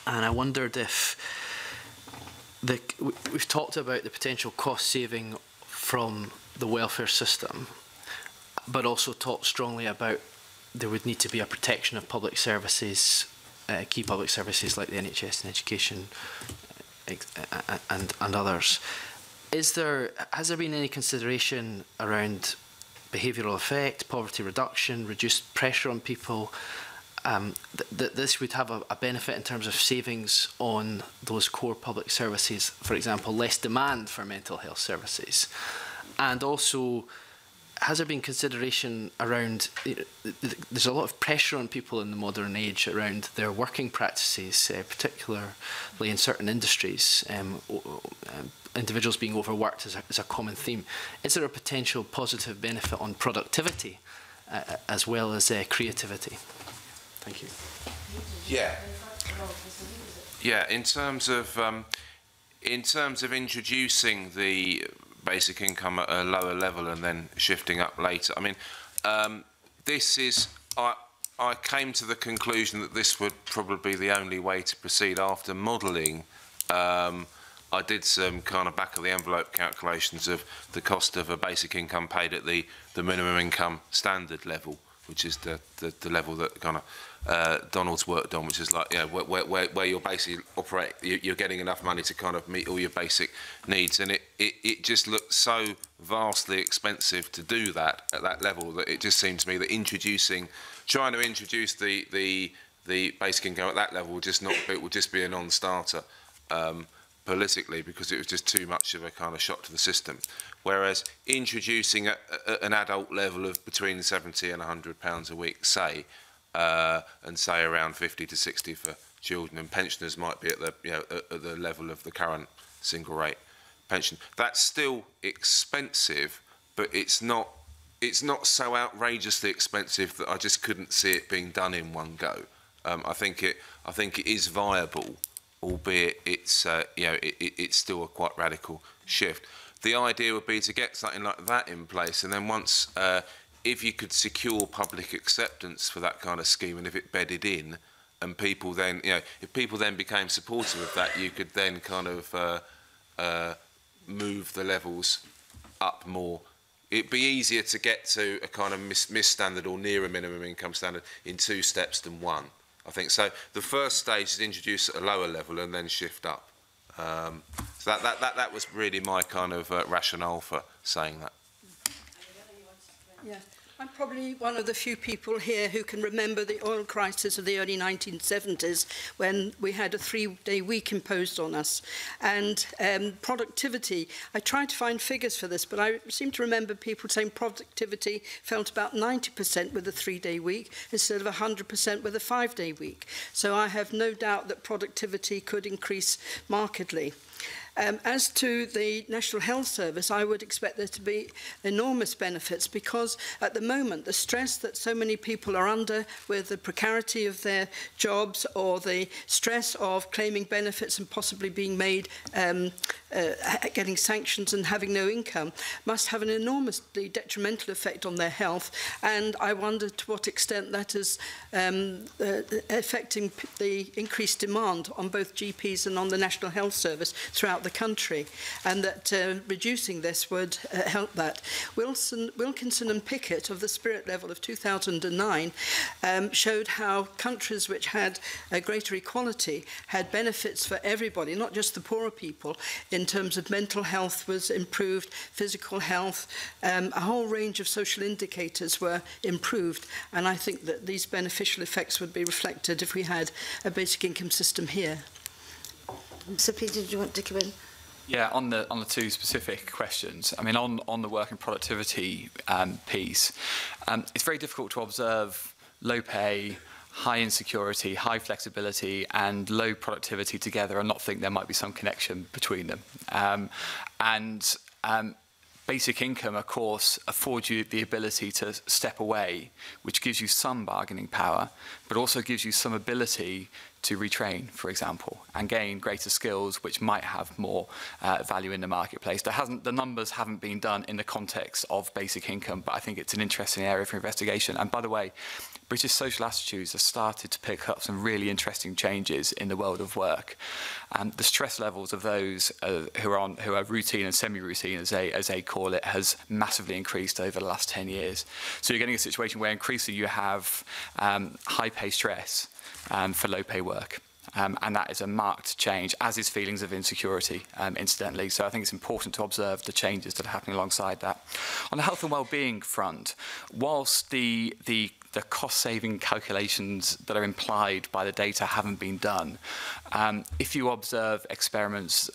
and I wondered if we've talked about the potential cost saving from the welfare system, but also talked strongly about there would need to be a protection of public services, key public services like the NHS and education and others. Has there been any consideration around behavioural effect, poverty reduction, reduced pressure on people, that this would have a benefit in terms of savings on those core public services, for example, less demand for mental health services? And also, has there been consideration around, there's a lot of pressure on people in the modern age around their working practices, particularly in certain industries, individuals being overworked is a common theme. Is there a potential positive benefit on productivity as well as creativity? Thank you. Yeah. Yeah. In terms of introducing the basic income at a lower level and then shifting up later, I mean, I came to the conclusion that this would probably be the only way to proceed after modelling. I did some kind of back-of-the-envelope calculations of the cost of a basic income paid at the minimum income standard level which is the level that kind of Donald's worked on, which is like, you know, where you're basically you're getting enough money to kind of meet all your basic needs, and it just looks so vastly expensive to do that at that level that it just seems to me that trying to introduce the basic income at that level would just be a non-starter politically, because it was just too much of a kind of shock to the system. Whereas introducing an adult level of between £70 and £100 a week, say, and say around 50 to 60 for children, and pensioners might be at the, you know, at the level of the current single rate pension. That's still expensive, but it's not so outrageously expensive that I just couldn't see it being done in one go. I think it is viable, albeit it's still a quite radical shift. The idea would be to get something like that in place, and then once, if you could secure public acceptance for that kind of scheme, and if it bedded in, and people then, you know, if people then became supportive of that, you could then kind of move the levels up more. It'd be easier to get to a kind of misstandard or near a minimum income standard in two steps than one, I think. So the first stage is introduce at a lower level and then shift up. So that was really my kind of rationale for saying that. Yeah. I'm probably one of the few people here who can remember the oil crisis of the early 1970s, when we had a 3-day week imposed on us. And productivity, I tried to find figures for this, but I seem to remember people saying productivity fell to about 90% with a 3-day week instead of 100% with a 5-day week. So I have no doubt that productivity could increase markedly. As to the National Health Service, I would expect there to be enormous benefits, because at the moment the stress that so many people are under with the precarity of their jobs, or the stress of claiming benefits and possibly being made, getting sanctions and having no income, must have an enormously detrimental effect on their health. And I wonder to what extent that is affecting the increased demand on both GPs and on the National Health Service throughout the country, and that reducing this would help that. Wilkinson and Pickett of the Spirit Level of 2009 showed how countries which had a greater equality had benefits for everybody, not just the poorer people, in terms of mental health was improved, physical health, a whole range of social indicators were improved, and I think that these beneficial effects would be reflected if we had a basic income system here. Mr. Peter, did you want to come in? Yeah, on the two specific questions. I mean, on the work and productivity piece, it's very difficult to observe low pay, high insecurity, high flexibility, and low productivity together and not think there might be some connection between them. Basic income, of course, affords you the ability to step away, which gives you some bargaining power, but also gives you some ability to retrain, for example, and gain greater skills, which might have more value in the marketplace. The numbers haven't been done in the context of basic income, but I think it's an interesting area for investigation. And by the way, British social attitudes have started to pick up some really interesting changes in the world of work. The stress levels of those who are routine and semi-routine, as they call it, has massively increased over the last 10 years. So you're getting a situation where increasingly you have high pay stress for low pay work. And that is a marked change, as is feelings of insecurity, incidentally. So I think it's important to observe the changes that are happening alongside that. On the health and well-being front, whilst the cost-saving calculations that are implied by the data haven't been done, if you observe experiments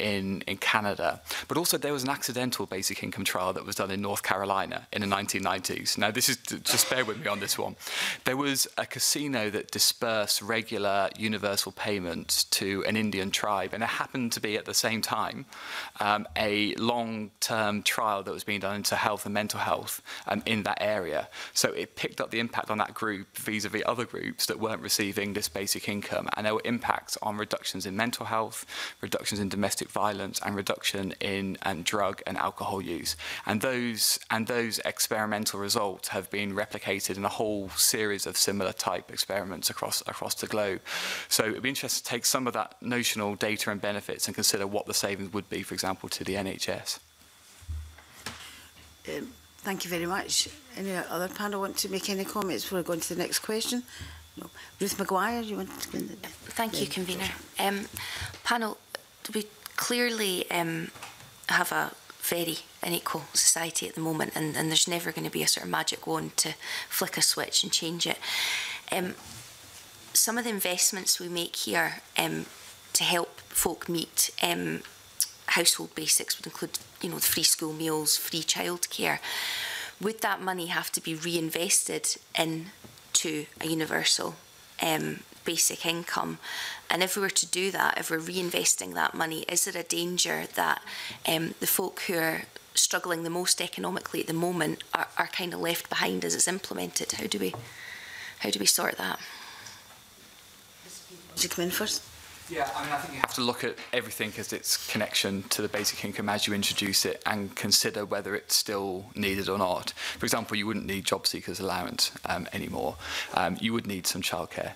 in Canada, but also there was an accidental basic income trial that was done in North Carolina in the 1990s. Now, this is, just bear with me on this one. There was a casino that dispersed regular universal payments to an Indian tribe, and it happened to be at the same time a long-term trial that was being done into health and mental health in that area. So it picked up the impact on that group vis-a-vis other groups that weren't receiving this basic income, and there were impacts on reductions in mental health, reductions in domestic violence, and reduction in drug and alcohol use. And those experimental results have been replicated in a whole series of similar type experiments across the globe. So it'd be interesting to take some of that notional data and benefits and consider what the savings would be, for example, to the NHS. Thank you very much. Any other panel want to make any comments before I go on to the next question? No. Ruth Maguire, you want to go in? Thank you, Convener. Panel, we clearly have a very unequal society at the moment, and there's never going to be a sort of magic wand to flick a switch and change it. Some of the investments we make here to help folk meet household basics would include, you know, free school meals, free childcare. Would that money have to be reinvested into a universal basic income? And if we were to do that, if we're reinvesting that money, is there a danger that the folk who are struggling the most economically at the moment are kind of left behind as it's implemented? How do we sort that? Would you come in first? Yeah, I mean, I think you have to look at everything as its connection to the basic income as you introduce it and consider whether it's still needed or not. For example, you wouldn't need job seekers allowance anymore. You would need some childcare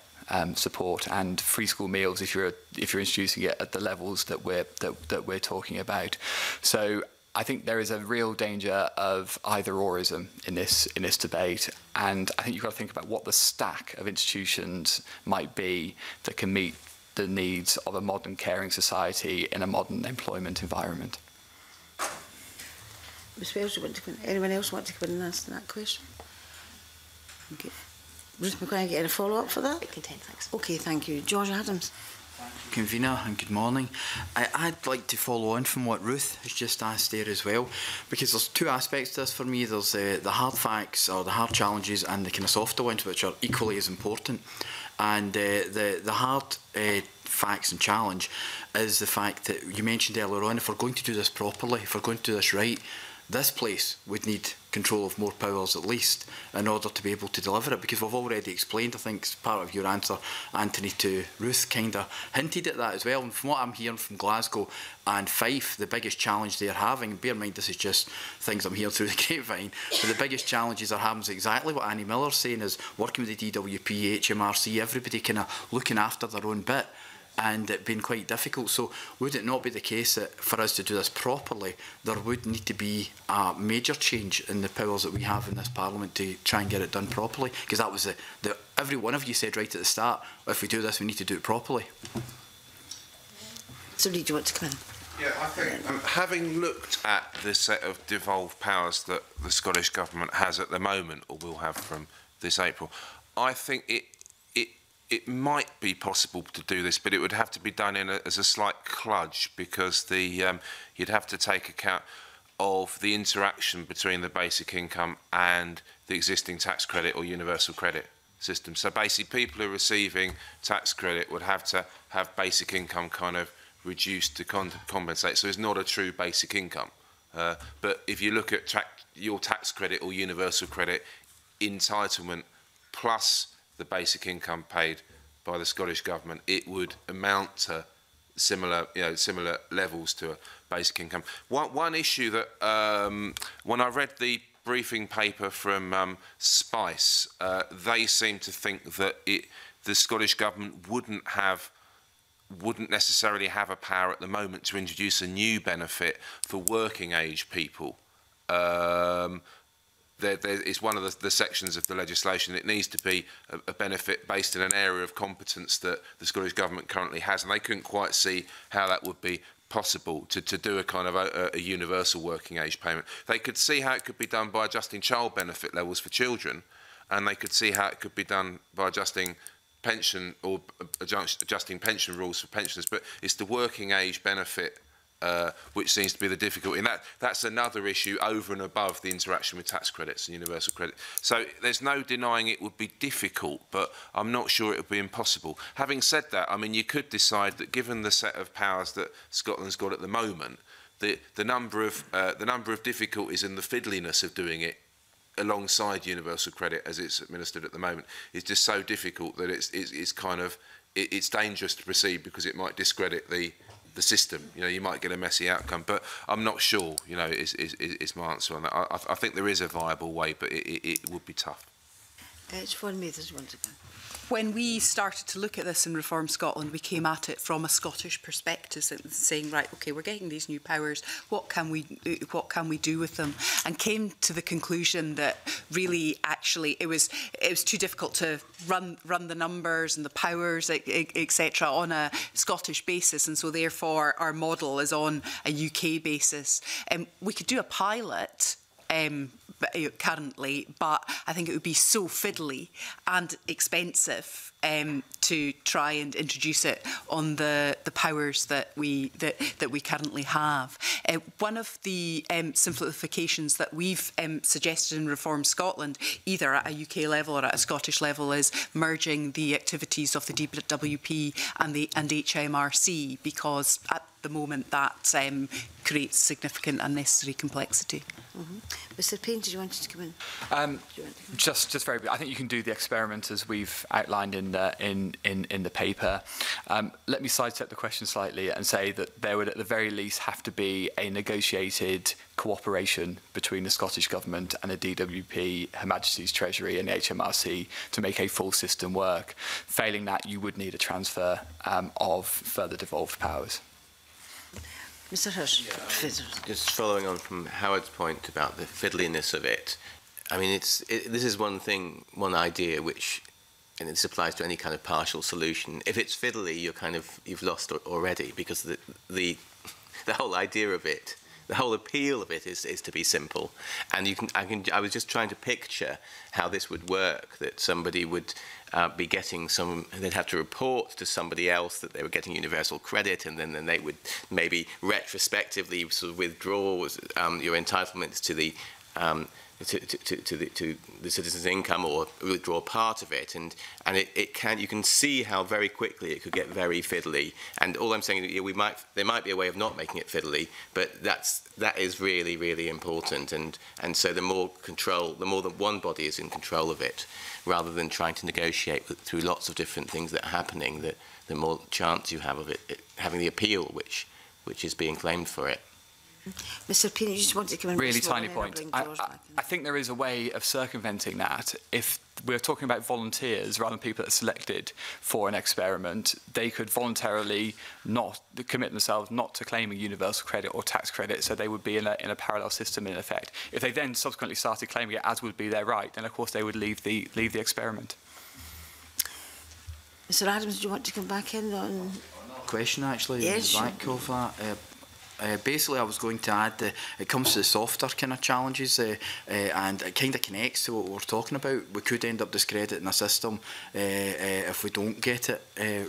support and free school meals if you're introducing it at the levels that we're talking about. So I think there is a real danger of either-orism in this debate, and I think you've got to think about what the stack of institutions might be that can meet the needs of a modern caring society in a modern employment environment. Ms. Wells, anyone else want to come in and answer that question? Okay. Ruth McGuire, get a follow-up for that? Content, thanks. Okay, thank you. George Adams. Convener, and good morning. I'd like to follow on from what Ruth has just asked there as well, because there's two aspects to this for me. There's the hard facts or the hard challenges and the kind of softer ones, which are equally as important. And the hard facts and challenge is the fact that you mentioned earlier on, if we're going to do this properly, if we're going to do this right, this place would need control of more powers at least in order to be able to deliver it, because we've already explained, I think it's part of your answer, Anthony, to Ruth kind of hinted at that as well. And from what I'm hearing from Glasgow and Fife, the biggest challenge they're having, bear in mind this is just things I'm hearing through the grapevine, but the biggest challenges are having exactly what Annie Miller's saying, is working with the DWP, HMRC, everybody kind of looking after their own bit, and it being quite difficult. So would it not be the case that for us to do this properly, there would need to be a major change in the powers that we have in this Parliament to try and get it done properly? Because that was every one of you said right at the start, if we do this, we need to do it properly. So, Reid, do you want to come in? Yeah, I think having looked at the set of devolved powers that the Scottish Government has at the moment, or will have from this April, I think it might be possible to do this, but it would have to be done in as a slight kludge, because the you'd have to take account of the interaction between the basic income and the existing tax credit or universal credit system. So basically, people who are receiving tax credit would have to have basic income kind of reduced to compensate. So it's not a true basic income. But if you look at your tax credit or universal credit entitlement plus the basic income paid by the Scottish Government, it would amount to similar levels to a basic income. One issue that when I read the briefing paper from Spice, they seem to think that the Scottish Government wouldn't necessarily have a power at the moment to introduce a new benefit for working age people. It's one of the sections of the legislation. It needs to be a benefit based in an area of competence that the Scottish Government currently has, and they couldn't quite see how that would be possible to do a kind of a universal working age payment. They could see how it could be done by adjusting child benefit levels for children, and they could see how it could be done by adjusting pension or adjusting pension rules for pensioners, but it's the working age benefit which seems to be the difficulty, and that's another issue over and above the interaction with tax credits and universal credit. So there's no denying it would be difficult, but I'm not sure it would be impossible. Having said that, I mean, you could decide that given the set of powers that Scotland's got at the moment, the number of difficulties and the fiddliness of doing it alongside universal credit as it's administered at the moment is just so difficult that it's dangerous to proceed, because it might discredit the system. You know, you might get a messy outcome, but I'm not sure, you know, is my answer on that. I think there is a viable way, but it would be tough. It's for me, this one again. when we started to look at this in Reform Scotland, we came at it from a Scottish perspective, saying, right, okay, we're getting these new powers. What can we do with them? And came to the conclusion that really, actually, it was too difficult to run the numbers and the powers, etc., on a Scottish basis, and so therefore our model is on a UK basis. We could do a pilot. Currently, but I think it would be so fiddly and expensive to try and introduce it on the powers that we currently have. One of the simplifications that we've suggested in Reform Scotland, either at a UK level or at a Scottish level, is merging the activities of the DWP and HMRC, because at the moment that creates significant unnecessary complexity. Mm-hmm. Mr. Painter, you wanted to come in? Just very. I think you can do the experiment as we've outlined in the paper. Let me sidestep the question slightly and say that there would, at the very least, have to be a negotiated cooperation between the Scottish Government and the DWP, Her Majesty's Treasury and the HMRC to make a full system work. Failing that, you would need a transfer of further devolved powers. Mr. Hirsch. Yeah, just following on from Howard's point about the fiddliness of it, I mean, this is one thing, one idea which, and this applies to any kind of partial solution. If it's fiddly, you've lost already, because the whole idea of it, the whole appeal of it is to be simple. And I was just trying to picture how this would work, that somebody would be getting some, they'd have to report to somebody else that they were getting universal credit, and then they would maybe retrospectively sort of withdraw your entitlements to the citizen's income, or withdraw part of it, and you can see how very quickly it could get very fiddly. And all I'm saying is there might be a way of not making it fiddly, but that is really, really important. And so the more control, the more that one body is in control of it, rather than trying to negotiate through lots of different things that are happening, that the more chance you have of it having the appeal which is being claimed for it. Mr. Painter, you just wanted to come in. Really tiny point. I think there is a way of circumventing that. If we're talking about volunteers rather than people that are selected for an experiment, they could voluntarily not commit themselves not to claiming universal credit or tax credit, so they would be in a parallel system in effect. If they then subsequently started claiming it, as would be their right, then of course they would leave the experiment. Mr. Adams, do you want to come back in on question actually? Yes. Basically, I was going to add that it comes to the softer kind of challenges, and it kind of connects to what we're talking about. We could end up discrediting a system if we don't get it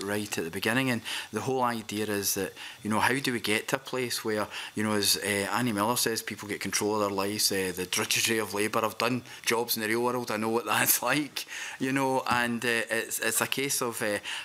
right at the beginning. And the whole idea is that, you know, how do we get to a place where, you know, as Annie Miller says, people get control of their lives, the drudgery of labour. I've done jobs in the real world, I know what that's like, you know, and it's a case of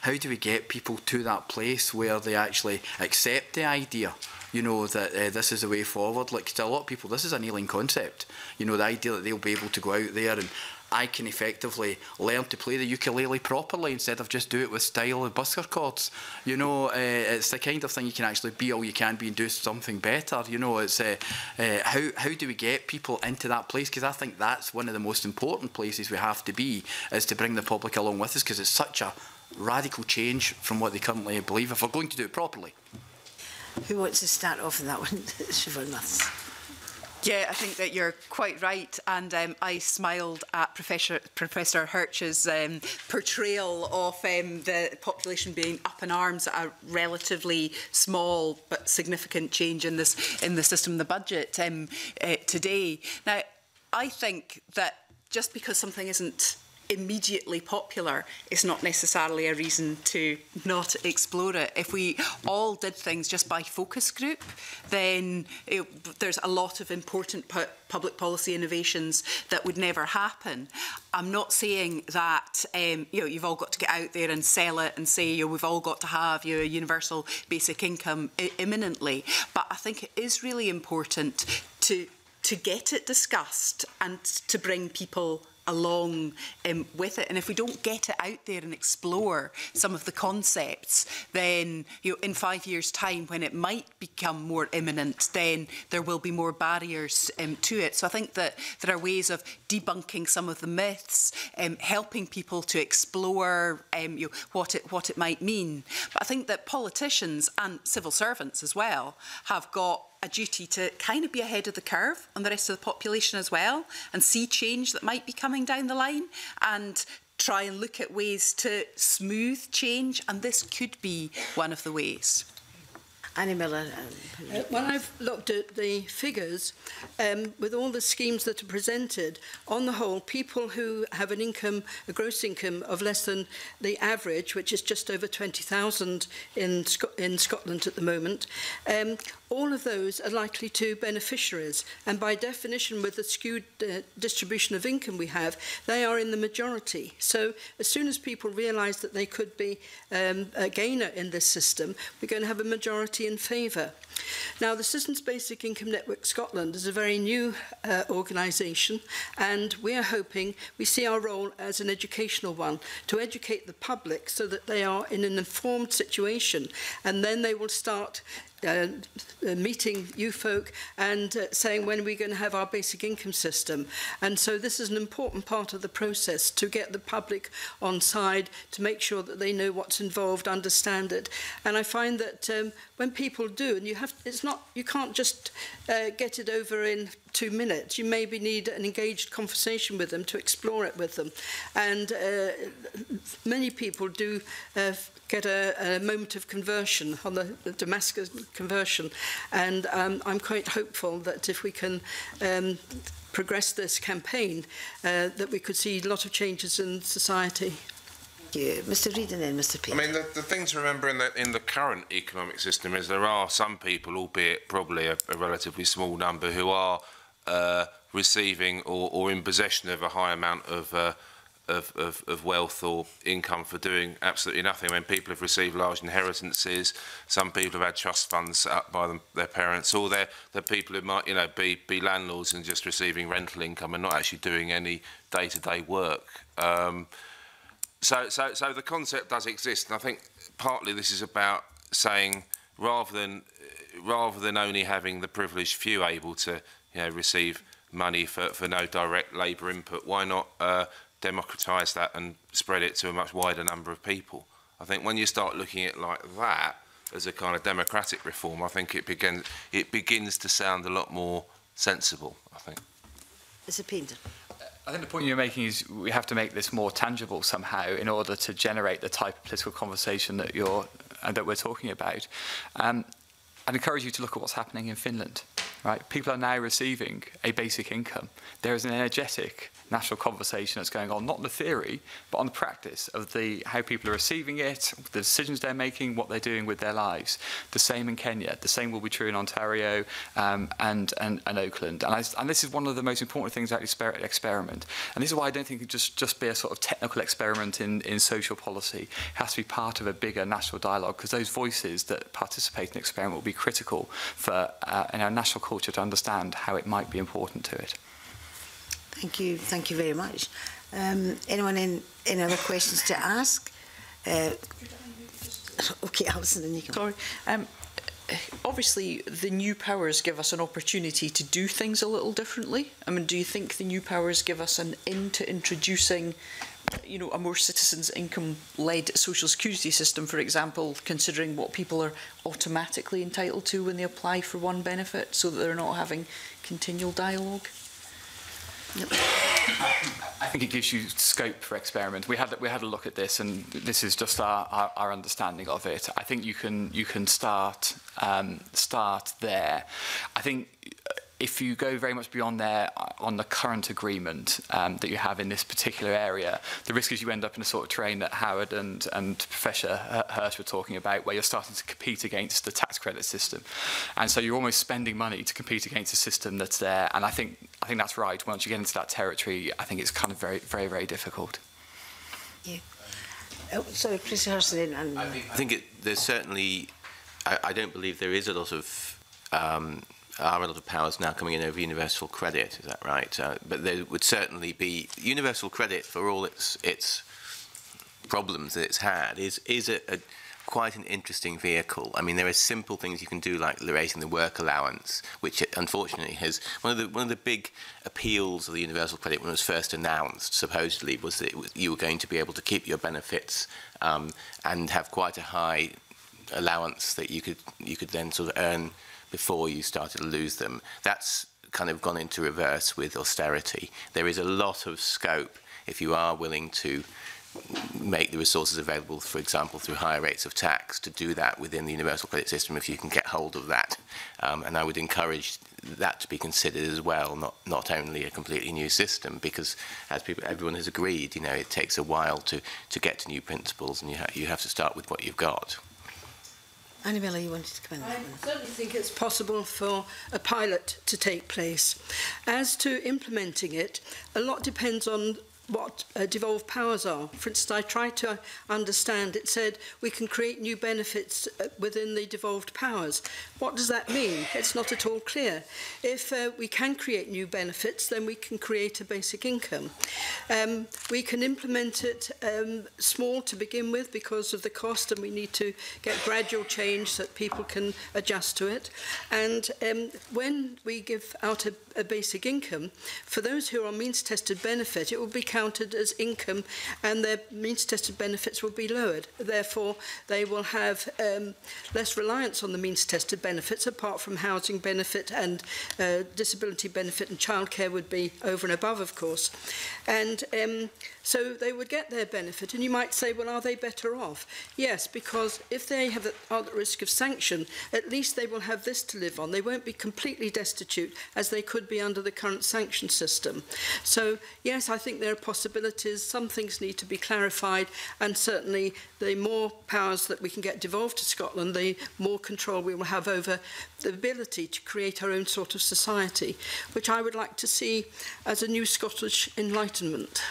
how do we get people to that place where they actually accept the idea, you know, that this is the way forward. Like, to a lot of people, this is an alien concept. You know, the idea that they'll be able to go out there and I can effectively learn to play the ukulele properly instead of just do it with style and busker chords. You know, it's the kind of thing you can actually be all you can be and do something better. You know, it's how do we get people into that place? Because I think that's one of the most important places we have to be, is to bring the public along with us, because it's such a radical change from what they currently believe, if we're going to do it properly. Who wants to start off on that one? Siobhan Mathers. Yeah, I think that you're quite right, and I smiled at Professor Hirsch's portrayal of the population being up in arms at a relatively small but significant change in the system, the budget today. Now, I think that just because something isn't immediately popular is not necessarily a reason to not explore it. If we all did things just by focus group, then there's a lot of important public policy innovations that would never happen. I'm not saying that you know, you've all got to get out there and sell it and say, you know, we've all got to have, you know, universal basic income imminently, but I think it is really important to get it discussed and to bring people along with it. And if we don't get it out there and explore some of the concepts, then in 5 years' time, when it might become more imminent, then there will be more barriers to it. So I think that there are ways of debunking some of the myths, helping people to explore what it might mean. But I think that politicians and civil servants as well have got a duty to kind of be ahead of the curve on the rest of the population as well, and see change that might be coming down the line and try and look at ways to smooth change, and this could be one of the ways. Annie Miller. When I've looked at the figures, with all the schemes that are presented, on the whole, people who have an income, a gross income of less than the average, which is just over 20,000 in Scotland at the moment, all of those are likely to beneficiaries. And by definition, with the skewed distribution of income we have, they are in the majority. So as soon as people realise that they could be a gainer in this system, we're going to have a majority in favour. Now, the Citizens Basic Income Network Scotland is a very new organisation, and we are hoping, we see our role as an educational one, to educate the public so that they are in an informed situation, and then they will start meeting you folk and saying, when are we going to have our basic income system? And so this is an important part of the process, to get the public on side, to make sure that they know what's involved, understand it. And I find that when people do, and you can't just get it over in 2 minutes. You maybe need an engaged conversation with them to explore it with them. And many people do get a moment of conversion on the Damascus conversion. And I'm quite hopeful that if we can progress this campaign, that we could see a lot of changes in society. You. Mr. Reid and then Mr. Painter. I mean, the thing to remember in the current economic system is there are some people, albeit probably a relatively small number, who are receiving or in possession of a high amount of wealth or income for doing absolutely nothing. I mean, people have received large inheritances. Some people have had trust funds set up by their parents, or they're people who might, be landlords and just receiving rental income and not actually doing any day-to-day work. So the concept does exist, and I think partly this is about saying, rather than only having the privileged few able to, receive money for no direct labour input, why not democratise that and spread it to a much wider number of people? I think when you start looking at it like that as a kind of democratic reform, I think it begins to sound a lot more sensible. I think. Mr. Painter. I think the point you're making is we have to make this more tangible somehow in order to generate the type of political conversation that we're talking about. I'd encourage you to look at what's happening in Finland. Right? People are now receiving a basic income. There is an energetic national conversation that's going on, not on the theory, but on the practice of how people are receiving it, the decisions they're making, what they're doing with their lives. The same in Kenya. The same will be true in Ontario and Oakland. And this is one of the most important things about experiment. And this is why I don't think it could just be a sort of technical experiment in social policy. It has to be part of a bigger national dialogue, because those voices that participate in the experiment will be critical for in our national culture to understand how it might be important to it. Thank you very much. Anyone any other questions to ask? Okay, Alison, and you can. Sorry. Obviously, the new powers give us an opportunity to do things a little differently. I mean, do you think the new powers give us an in to introducing, a more citizens' income-led social security system, for example, considering what people are automatically entitled to when they apply for one benefit, so that they're not having continual dialogue? I think it gives you scope for experiment. We had a look at this, and this is just our understanding of it. I think you can start there. I think if you go very much beyond there on the current agreement that you have in this particular area, the risk is you end up in a sort of train that Howard and Professor Hirsch were talking about, where you're starting to compete against the tax credit system. And so you're almost spending money to compete against a system that's there. And I think that's right. Once you get into that territory, I think it's kind of very, very, very difficult. Yeah. Oh, sorry, Professor Hirsch. I think there's certainly, I don't believe there is a lot of our relative power is now coming in over universal credit, is that right? But there would certainly be universal credit for all its problems that it's had is a quite an interesting vehicle. I mean, there are simple things you can do, like raising the work allowance, which unfortunately has one of the big appeals of the universal credit when it was first announced, supposedly, was that you were going to be able to keep your benefits and have quite a high allowance that you could then sort of earn before you started to lose them. That's kind of gone into reverse with austerity. There is a lot of scope if you are willing to make the resources available, for example, through higher rates of tax, to do that within the universal credit system if you can get hold of that. And I would encourage that to be considered as well, not only a completely new system, because as everyone has agreed, you know, it takes a while to get to new principles, and you have to start with what you've got. Annie Miller, you wanted to come in. I certainly think it's possible for a pilot to take place. As to implementing it, a lot depends on what devolved powers are. For instance, I tried to understand, it said we can create new benefits within the devolved powers. What does that mean? It's not at all clear. If we can create new benefits, then we can create a basic income. We can implement it small to begin with because of the cost, and we need to get gradual change so that people can adjust to it. And when we give out a basic income, for those who are on means-tested benefit, it will be counted as income, and their means-tested benefits will be lowered. Therefore, they will have less reliance on the means-tested benefits, apart from housing benefit and disability benefit, and childcare would be over and above, of course. And so they would get their benefit, and you might say, well, are they better off? Yes, because if they are at risk of sanction, at least they will have this to live on. They won't be completely destitute, as they could be under the current sanction system. So, yes, I think there are possibilities. Some things need to be clarified, and certainly the more powers that we can get devolved to Scotland, the more control we will have over the ability to create our own sort of society, which I would like to see as a new Scottish Enlightenment.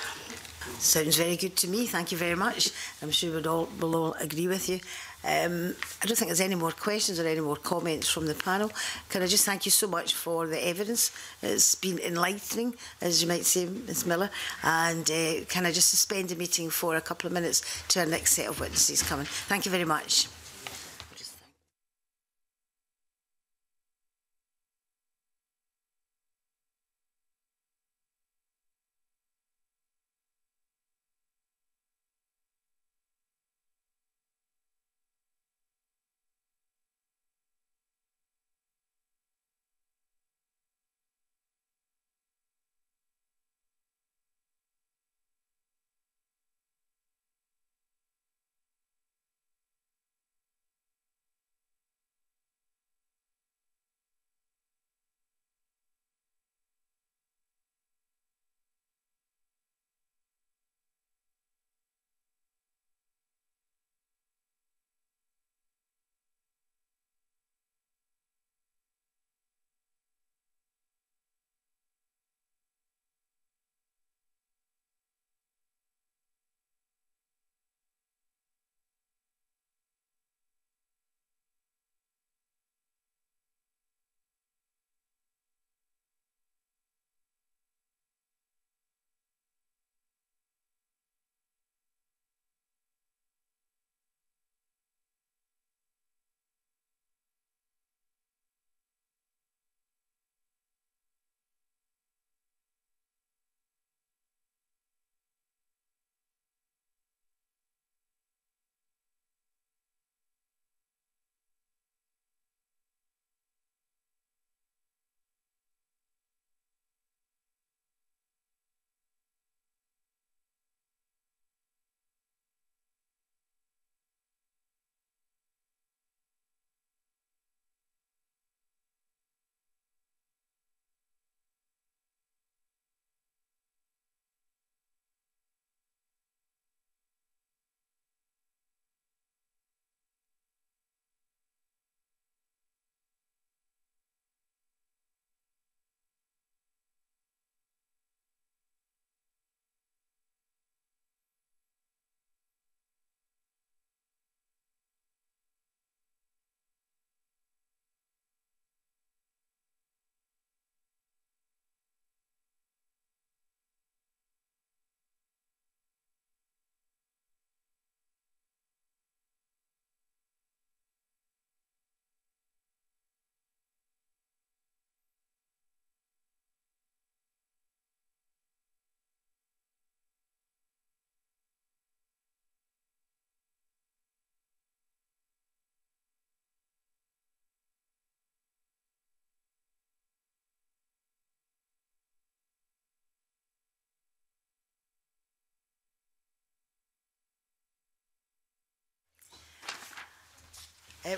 Sounds very good to me. Thank you very much. I'm sure we'll all agree with you. I don't think there's any more questions or any more comments from the panel. Can I just thank you so much for the evidence? It's been enlightening, as you might say, Ms Miller. And can I just suspend the meeting for a couple of minutes to our next set of witnesses coming? Thank you very much.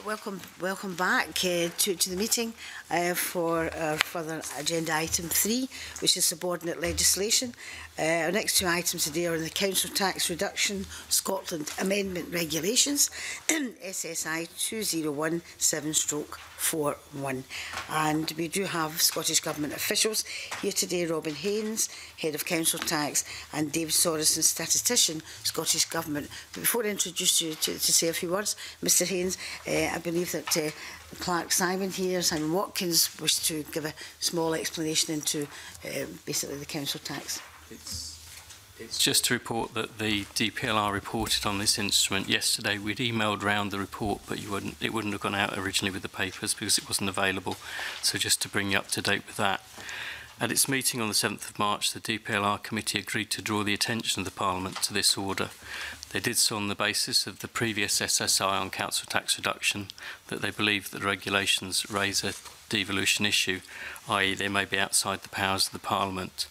Welcome back to the meeting for our further agenda item 3, which is subordinate legislation. Our next two items today are the Council Tax Reduction Scotland Amendment Regulations, SSI 2017/41. And we do have Scottish Government officials here today: Robin Haynes, Head of Council Tax, and David Sorensen, Statistician, Scottish Government. But before I introduce you to say a few words, Mr Haynes, I believe that Clark Simon here, Simon Watkins, wished to give a small explanation into basically the council tax. It's just to report that the DPLR reported on this instrument yesterday. We'd emailed round the report, but it wouldn't have gone out originally with the papers because it wasn't available. So just to bring you up to date with that. At its meeting on the 7th of March, the DPLR committee agreed to draw the attention of the Parliament to this order. They did so on the basis of the previous SSI on council tax reduction, that they believe that the regulations raise a devolution issue, i.e. they may be outside the powers of the Parliament.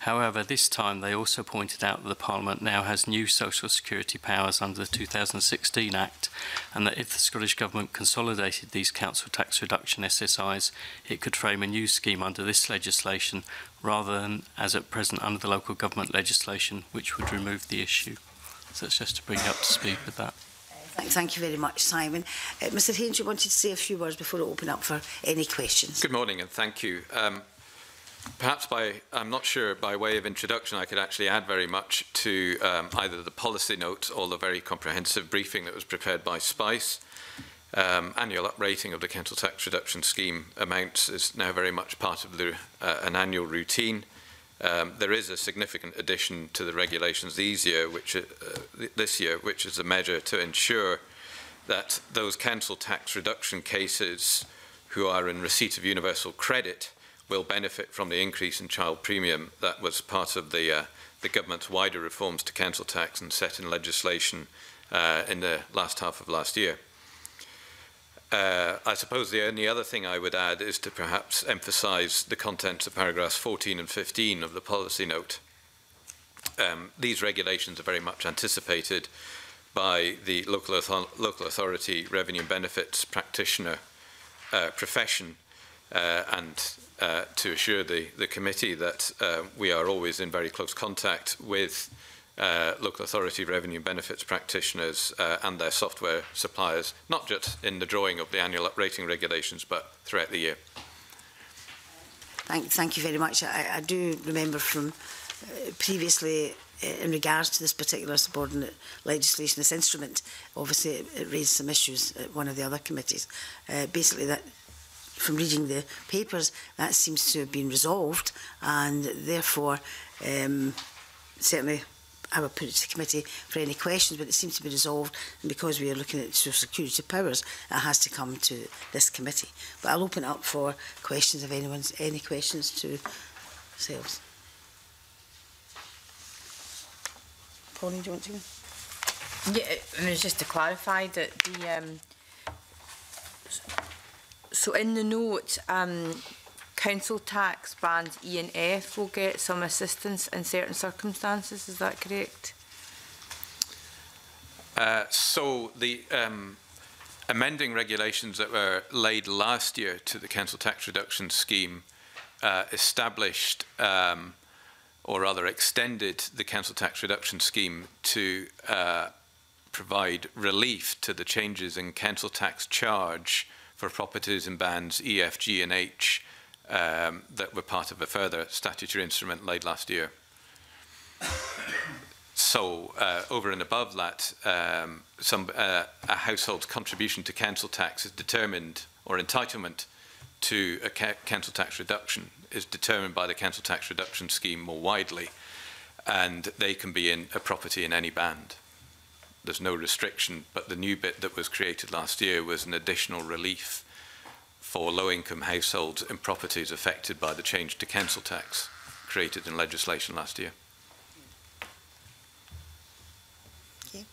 However, this time they also pointed out that the Parliament now has new social security powers under the 2016 Act, and that if the Scottish Government consolidated these council tax reduction SSIs, it could frame a new scheme under this legislation rather than as at present under the local government legislation, which would remove the issue. So it's just to bring you up to speed with that. Thank you very much, Simon. Mr Haynes, you wanted to say a few words before I open up for any questions. Good morning and thank you. Perhaps I'm not sure, by way of introduction, I could actually add very much to either the policy notes or the very comprehensive briefing that was prepared by Spice. Annual uprating of the council tax reduction scheme amounts is now very much part of an annual routine. There is a significant addition to the regulations this year, which is a measure to ensure that those council tax reduction cases who are in receipt of universal credit will benefit from the increase in child premium that was part of the government's wider reforms to council tax and set in legislation in the last half of last year. I suppose the only other thing I would add is to perhaps emphasise the contents of paragraphs 14 and 15 of the policy note. These regulations are very much anticipated by the local authority revenue and benefits practitioner profession, and to assure the committee that we are always in very close contact with local authority revenue and benefits practitioners and their software suppliers, not just in the drawing of the annual uprating regulations, but throughout the year. Thank you very much. I do remember from previously, in regards to this particular subordinate legislation, this instrument, obviously it raised some issues at one of the other committees. Basically that, from reading the papers, that seems to have been resolved, and therefore certainly I would put it to the committee for any questions, but it seems to be resolved, and because we are looking at social security powers, it has to come to this committee. But I'll open it up for questions if anyone's any questions to yourselves. Pauline, do you want to go? Yeah, I mean, just to clarify that the so in the note, council tax bands E and F will get some assistance in certain circumstances. Is that correct? So the amending regulations that were laid last year to the council tax reduction scheme established, or rather extended, the council tax reduction scheme to provide relief to the changes in council tax charge for properties in bands E, F, G and H that were part of a further statutory instrument laid last year. So over and above that, a household's contribution to council tax is determined, or entitlement to a council tax reduction is determined by the council tax reduction scheme more widely, and they can be in a property in any band. There's no restriction, but the new bit that was created last year was an additional relief for low-income households and properties affected by the change to council tax created in legislation last year. Okay.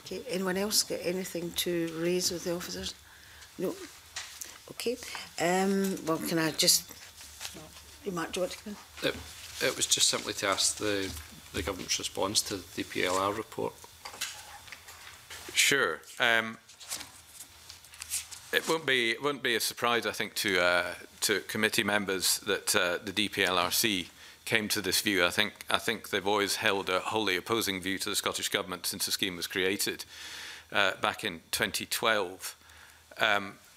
Okay. Anyone else got anything to raise with the officers? No. Okay. Well, can I just? Mark, do you want to come in? It was just simply to ask the government's response to the DPLR report. Sure. It won't be a surprise, I think, to committee members that the DPLRC came to this view. I think they've always held a wholly opposing view to the Scottish Government since the scheme was created back in 2012.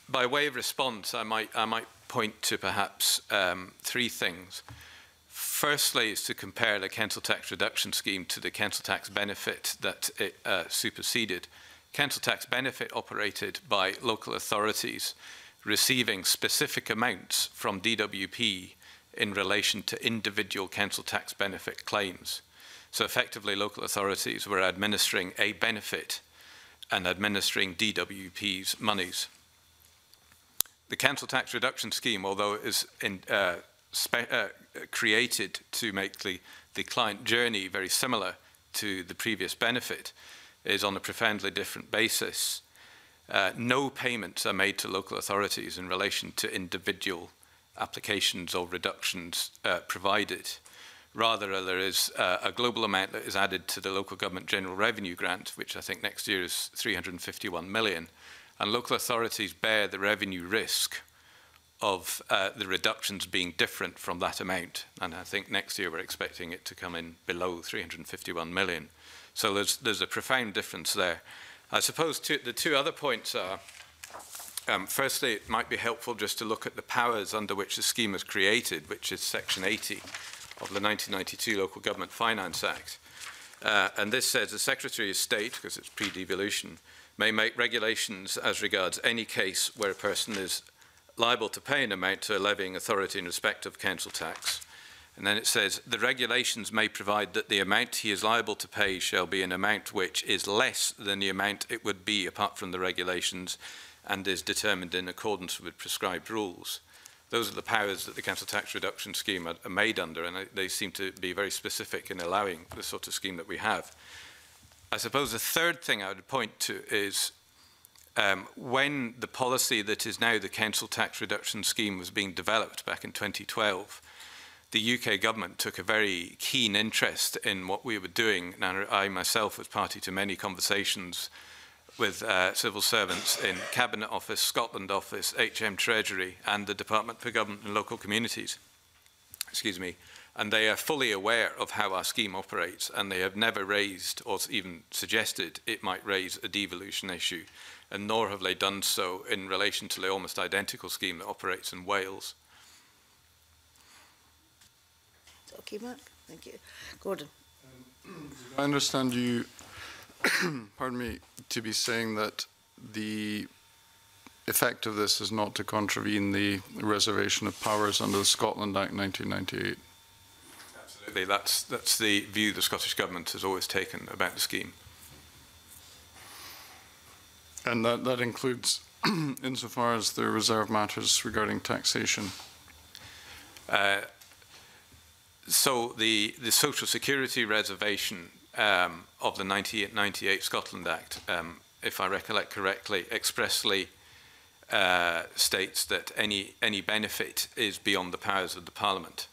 By way of response, I might point to perhaps three things. Firstly, is to compare the Council Tax Reduction Scheme to the Council Tax Benefit that it superseded. Council Tax Benefit operated by local authorities receiving specific amounts from DWP in relation to individual Council Tax Benefit claims. So effectively, local authorities were administering a benefit and administering DWP's monies. The Council Tax Reduction Scheme, although it is created to make the client journey very similar to the previous benefit, is on a profoundly different basis. No payments are made to local authorities in relation to individual applications or reductions provided. Rather, there is a global amount that is added to the local government general revenue grant, which I think next year is 351 million, and local authorities bear the revenue risk of the reductions being different from that amount. And I think next year we're expecting it to come in below 351 million. So there's a profound difference there. I suppose the two other points are, firstly, it might be helpful just to look at the powers under which the scheme was created, which is Section 80 of the 1992 Local Government Finance Act. And this says the Secretary of State, because it's pre-devolution, may make regulations as regards any case where a person is liable to pay an amount to a levying authority in respect of council tax. And then it says, the regulations may provide that the amount he is liable to pay shall be an amount which is less than the amount it would be apart from the regulations and is determined in accordance with prescribed rules. Those are the powers that the Council Tax Reduction Scheme are made under, and they seem to be very specific in allowing the sort of scheme that we have. I suppose the third thing I would point to is when the policy that is now the Council Tax Reduction Scheme was being developed back in 2012, the UK government took a very keen interest in what we were doing. And I myself was party to many conversations with civil servants in Cabinet Office, Scotland Office, HM Treasury, and the Department for Government and Local Communities. Excuse me. And they are fully aware of how our scheme operates, and they have never raised or even suggested it might raise a devolution issue, and nor have they done so in relation to the almost identical scheme that operates in Wales. Okay, Mark. Thank you. Gordon. I understand you, pardon me, to be saying that the effect of this is not to contravene the reservation of powers under the Scotland Act 1998. Absolutely. That's the view the Scottish Government has always taken about the scheme. And that includes insofar as the reserve matters regarding taxation? So the Social Security reservation of the 1998 Scotland Act, if I recollect correctly, expressly states that any benefit is beyond the powers of the Parliament,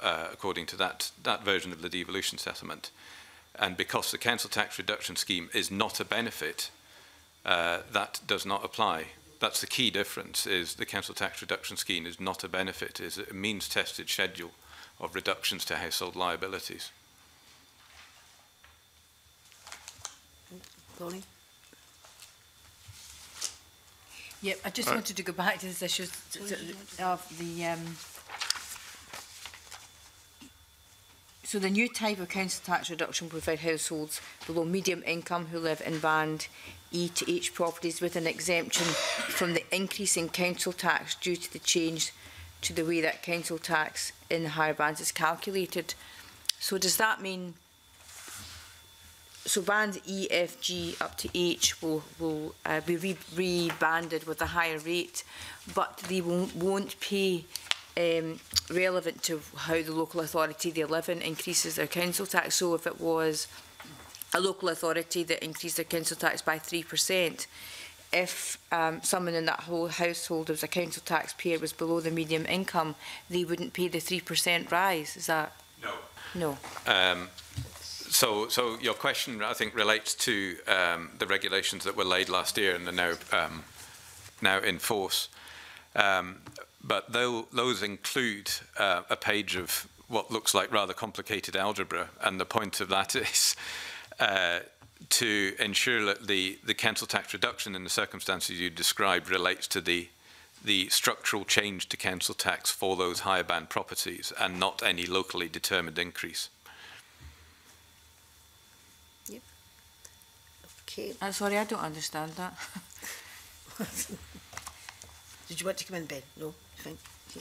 according to that version of the devolution settlement. And because the Council Tax Reduction Scheme is not a benefit, that does not apply. That's the key difference, is the Council Tax Reduction Scheme is not a benefit, is a means-tested schedule of reductions to household liabilities. Pauline? Yeah, I just wanted to go back to this issue of the... So the new type of council tax reduction will provide households below medium income who live in band E to H properties with an exemption from the increase in council tax due to the change to the way that council tax in the higher bands is calculated. So does that mean, so bands E, F, G up to H will be rebanded with a higher rate, but they won't pay relevant to how the local authority they live in increases their council tax. So if it was a local authority that increased their council tax by 3%, if someone in that whole household was a council taxpayer was below the medium income, they wouldn't pay the 3% rise. Is that? No. No. So your question, I think, relates to the regulations that were laid last year and are now now in force. But those include a page of what looks like rather complicated algebra, and the point of that is to ensure that the council tax reduction in the circumstances you described relates to the structural change to council tax for those higher band properties and not any locally determined increase. Yep. Okay. I'm sorry, I don't understand that. Did you want to come in, Ben? No. Fine. Okay.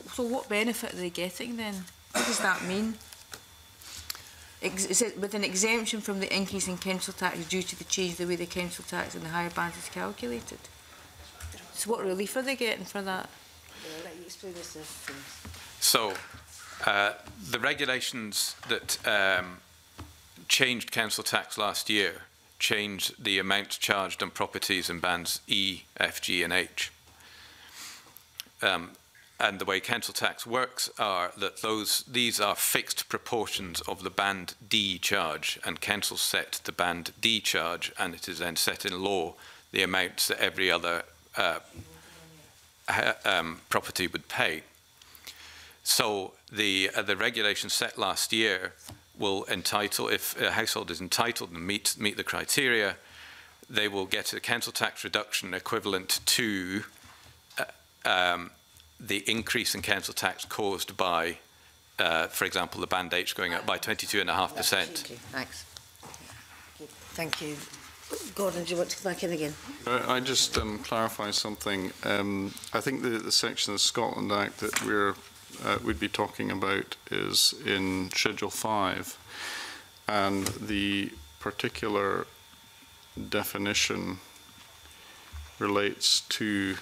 So what benefit are they getting then? What does that mean? Is it with an exemption from the increase in council tax due to the change the way the council tax in the higher band is calculated? So what relief are they getting for that? Yeah, let you explain this. So the regulations that changed council tax last year changed the amounts charged on properties in bands E, F, G and H. And the way council tax works are that these are fixed proportions of the band D charge, and council set the band D charge, and it is then set in law the amounts that every other property would pay. So the regulation set last year will entitle, if a household is entitled and meet the criteria, they will get a council tax reduction equivalent to the increase in council tax caused by, for example, the band H going up by 22.5%. Thanks. Thank you. Gordon, do you want to come back in again? I just clarify something. I think the section of the Scotland Act that we'd be talking about is in Schedule 5, and the particular definition relates to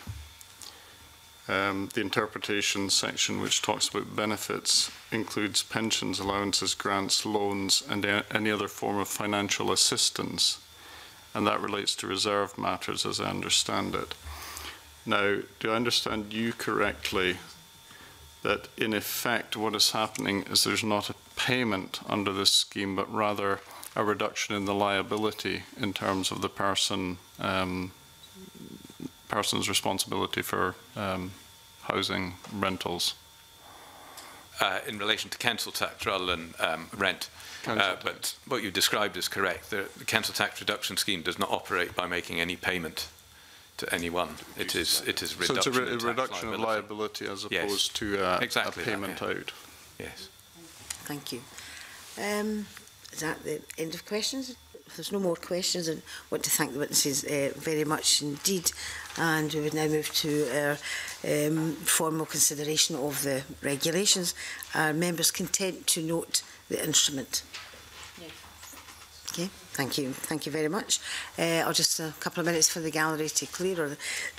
the interpretation section, which talks about benefits, includes pensions, allowances, grants, loans, and any other form of financial assistance. And that relates to reserve matters, as I understand it. Now, do I understand you correctly that, in effect, what is happening is there's not a payment under this scheme, but rather a reduction in the liability in terms of the person's responsibility for housing rentals? In relation to council tax rather than rent. But what you've described is correct. The council tax reduction scheme does not operate by making any payment to anyone. It is reduction. So it's a reduction of liability as opposed to exactly a payment out. Yes. Thank you. Is that the end of questions? If there's no more questions, I want to thank the witnesses very much indeed. And we would now move to our formal consideration of the regulations. Are members content to note the instrument? Yes. Okay, thank you. Thank you very much. I'll just a couple of minutes for the gallery to clear.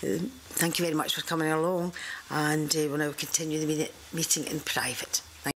Thank you very much for coming along, and we'll now continue the meeting in private.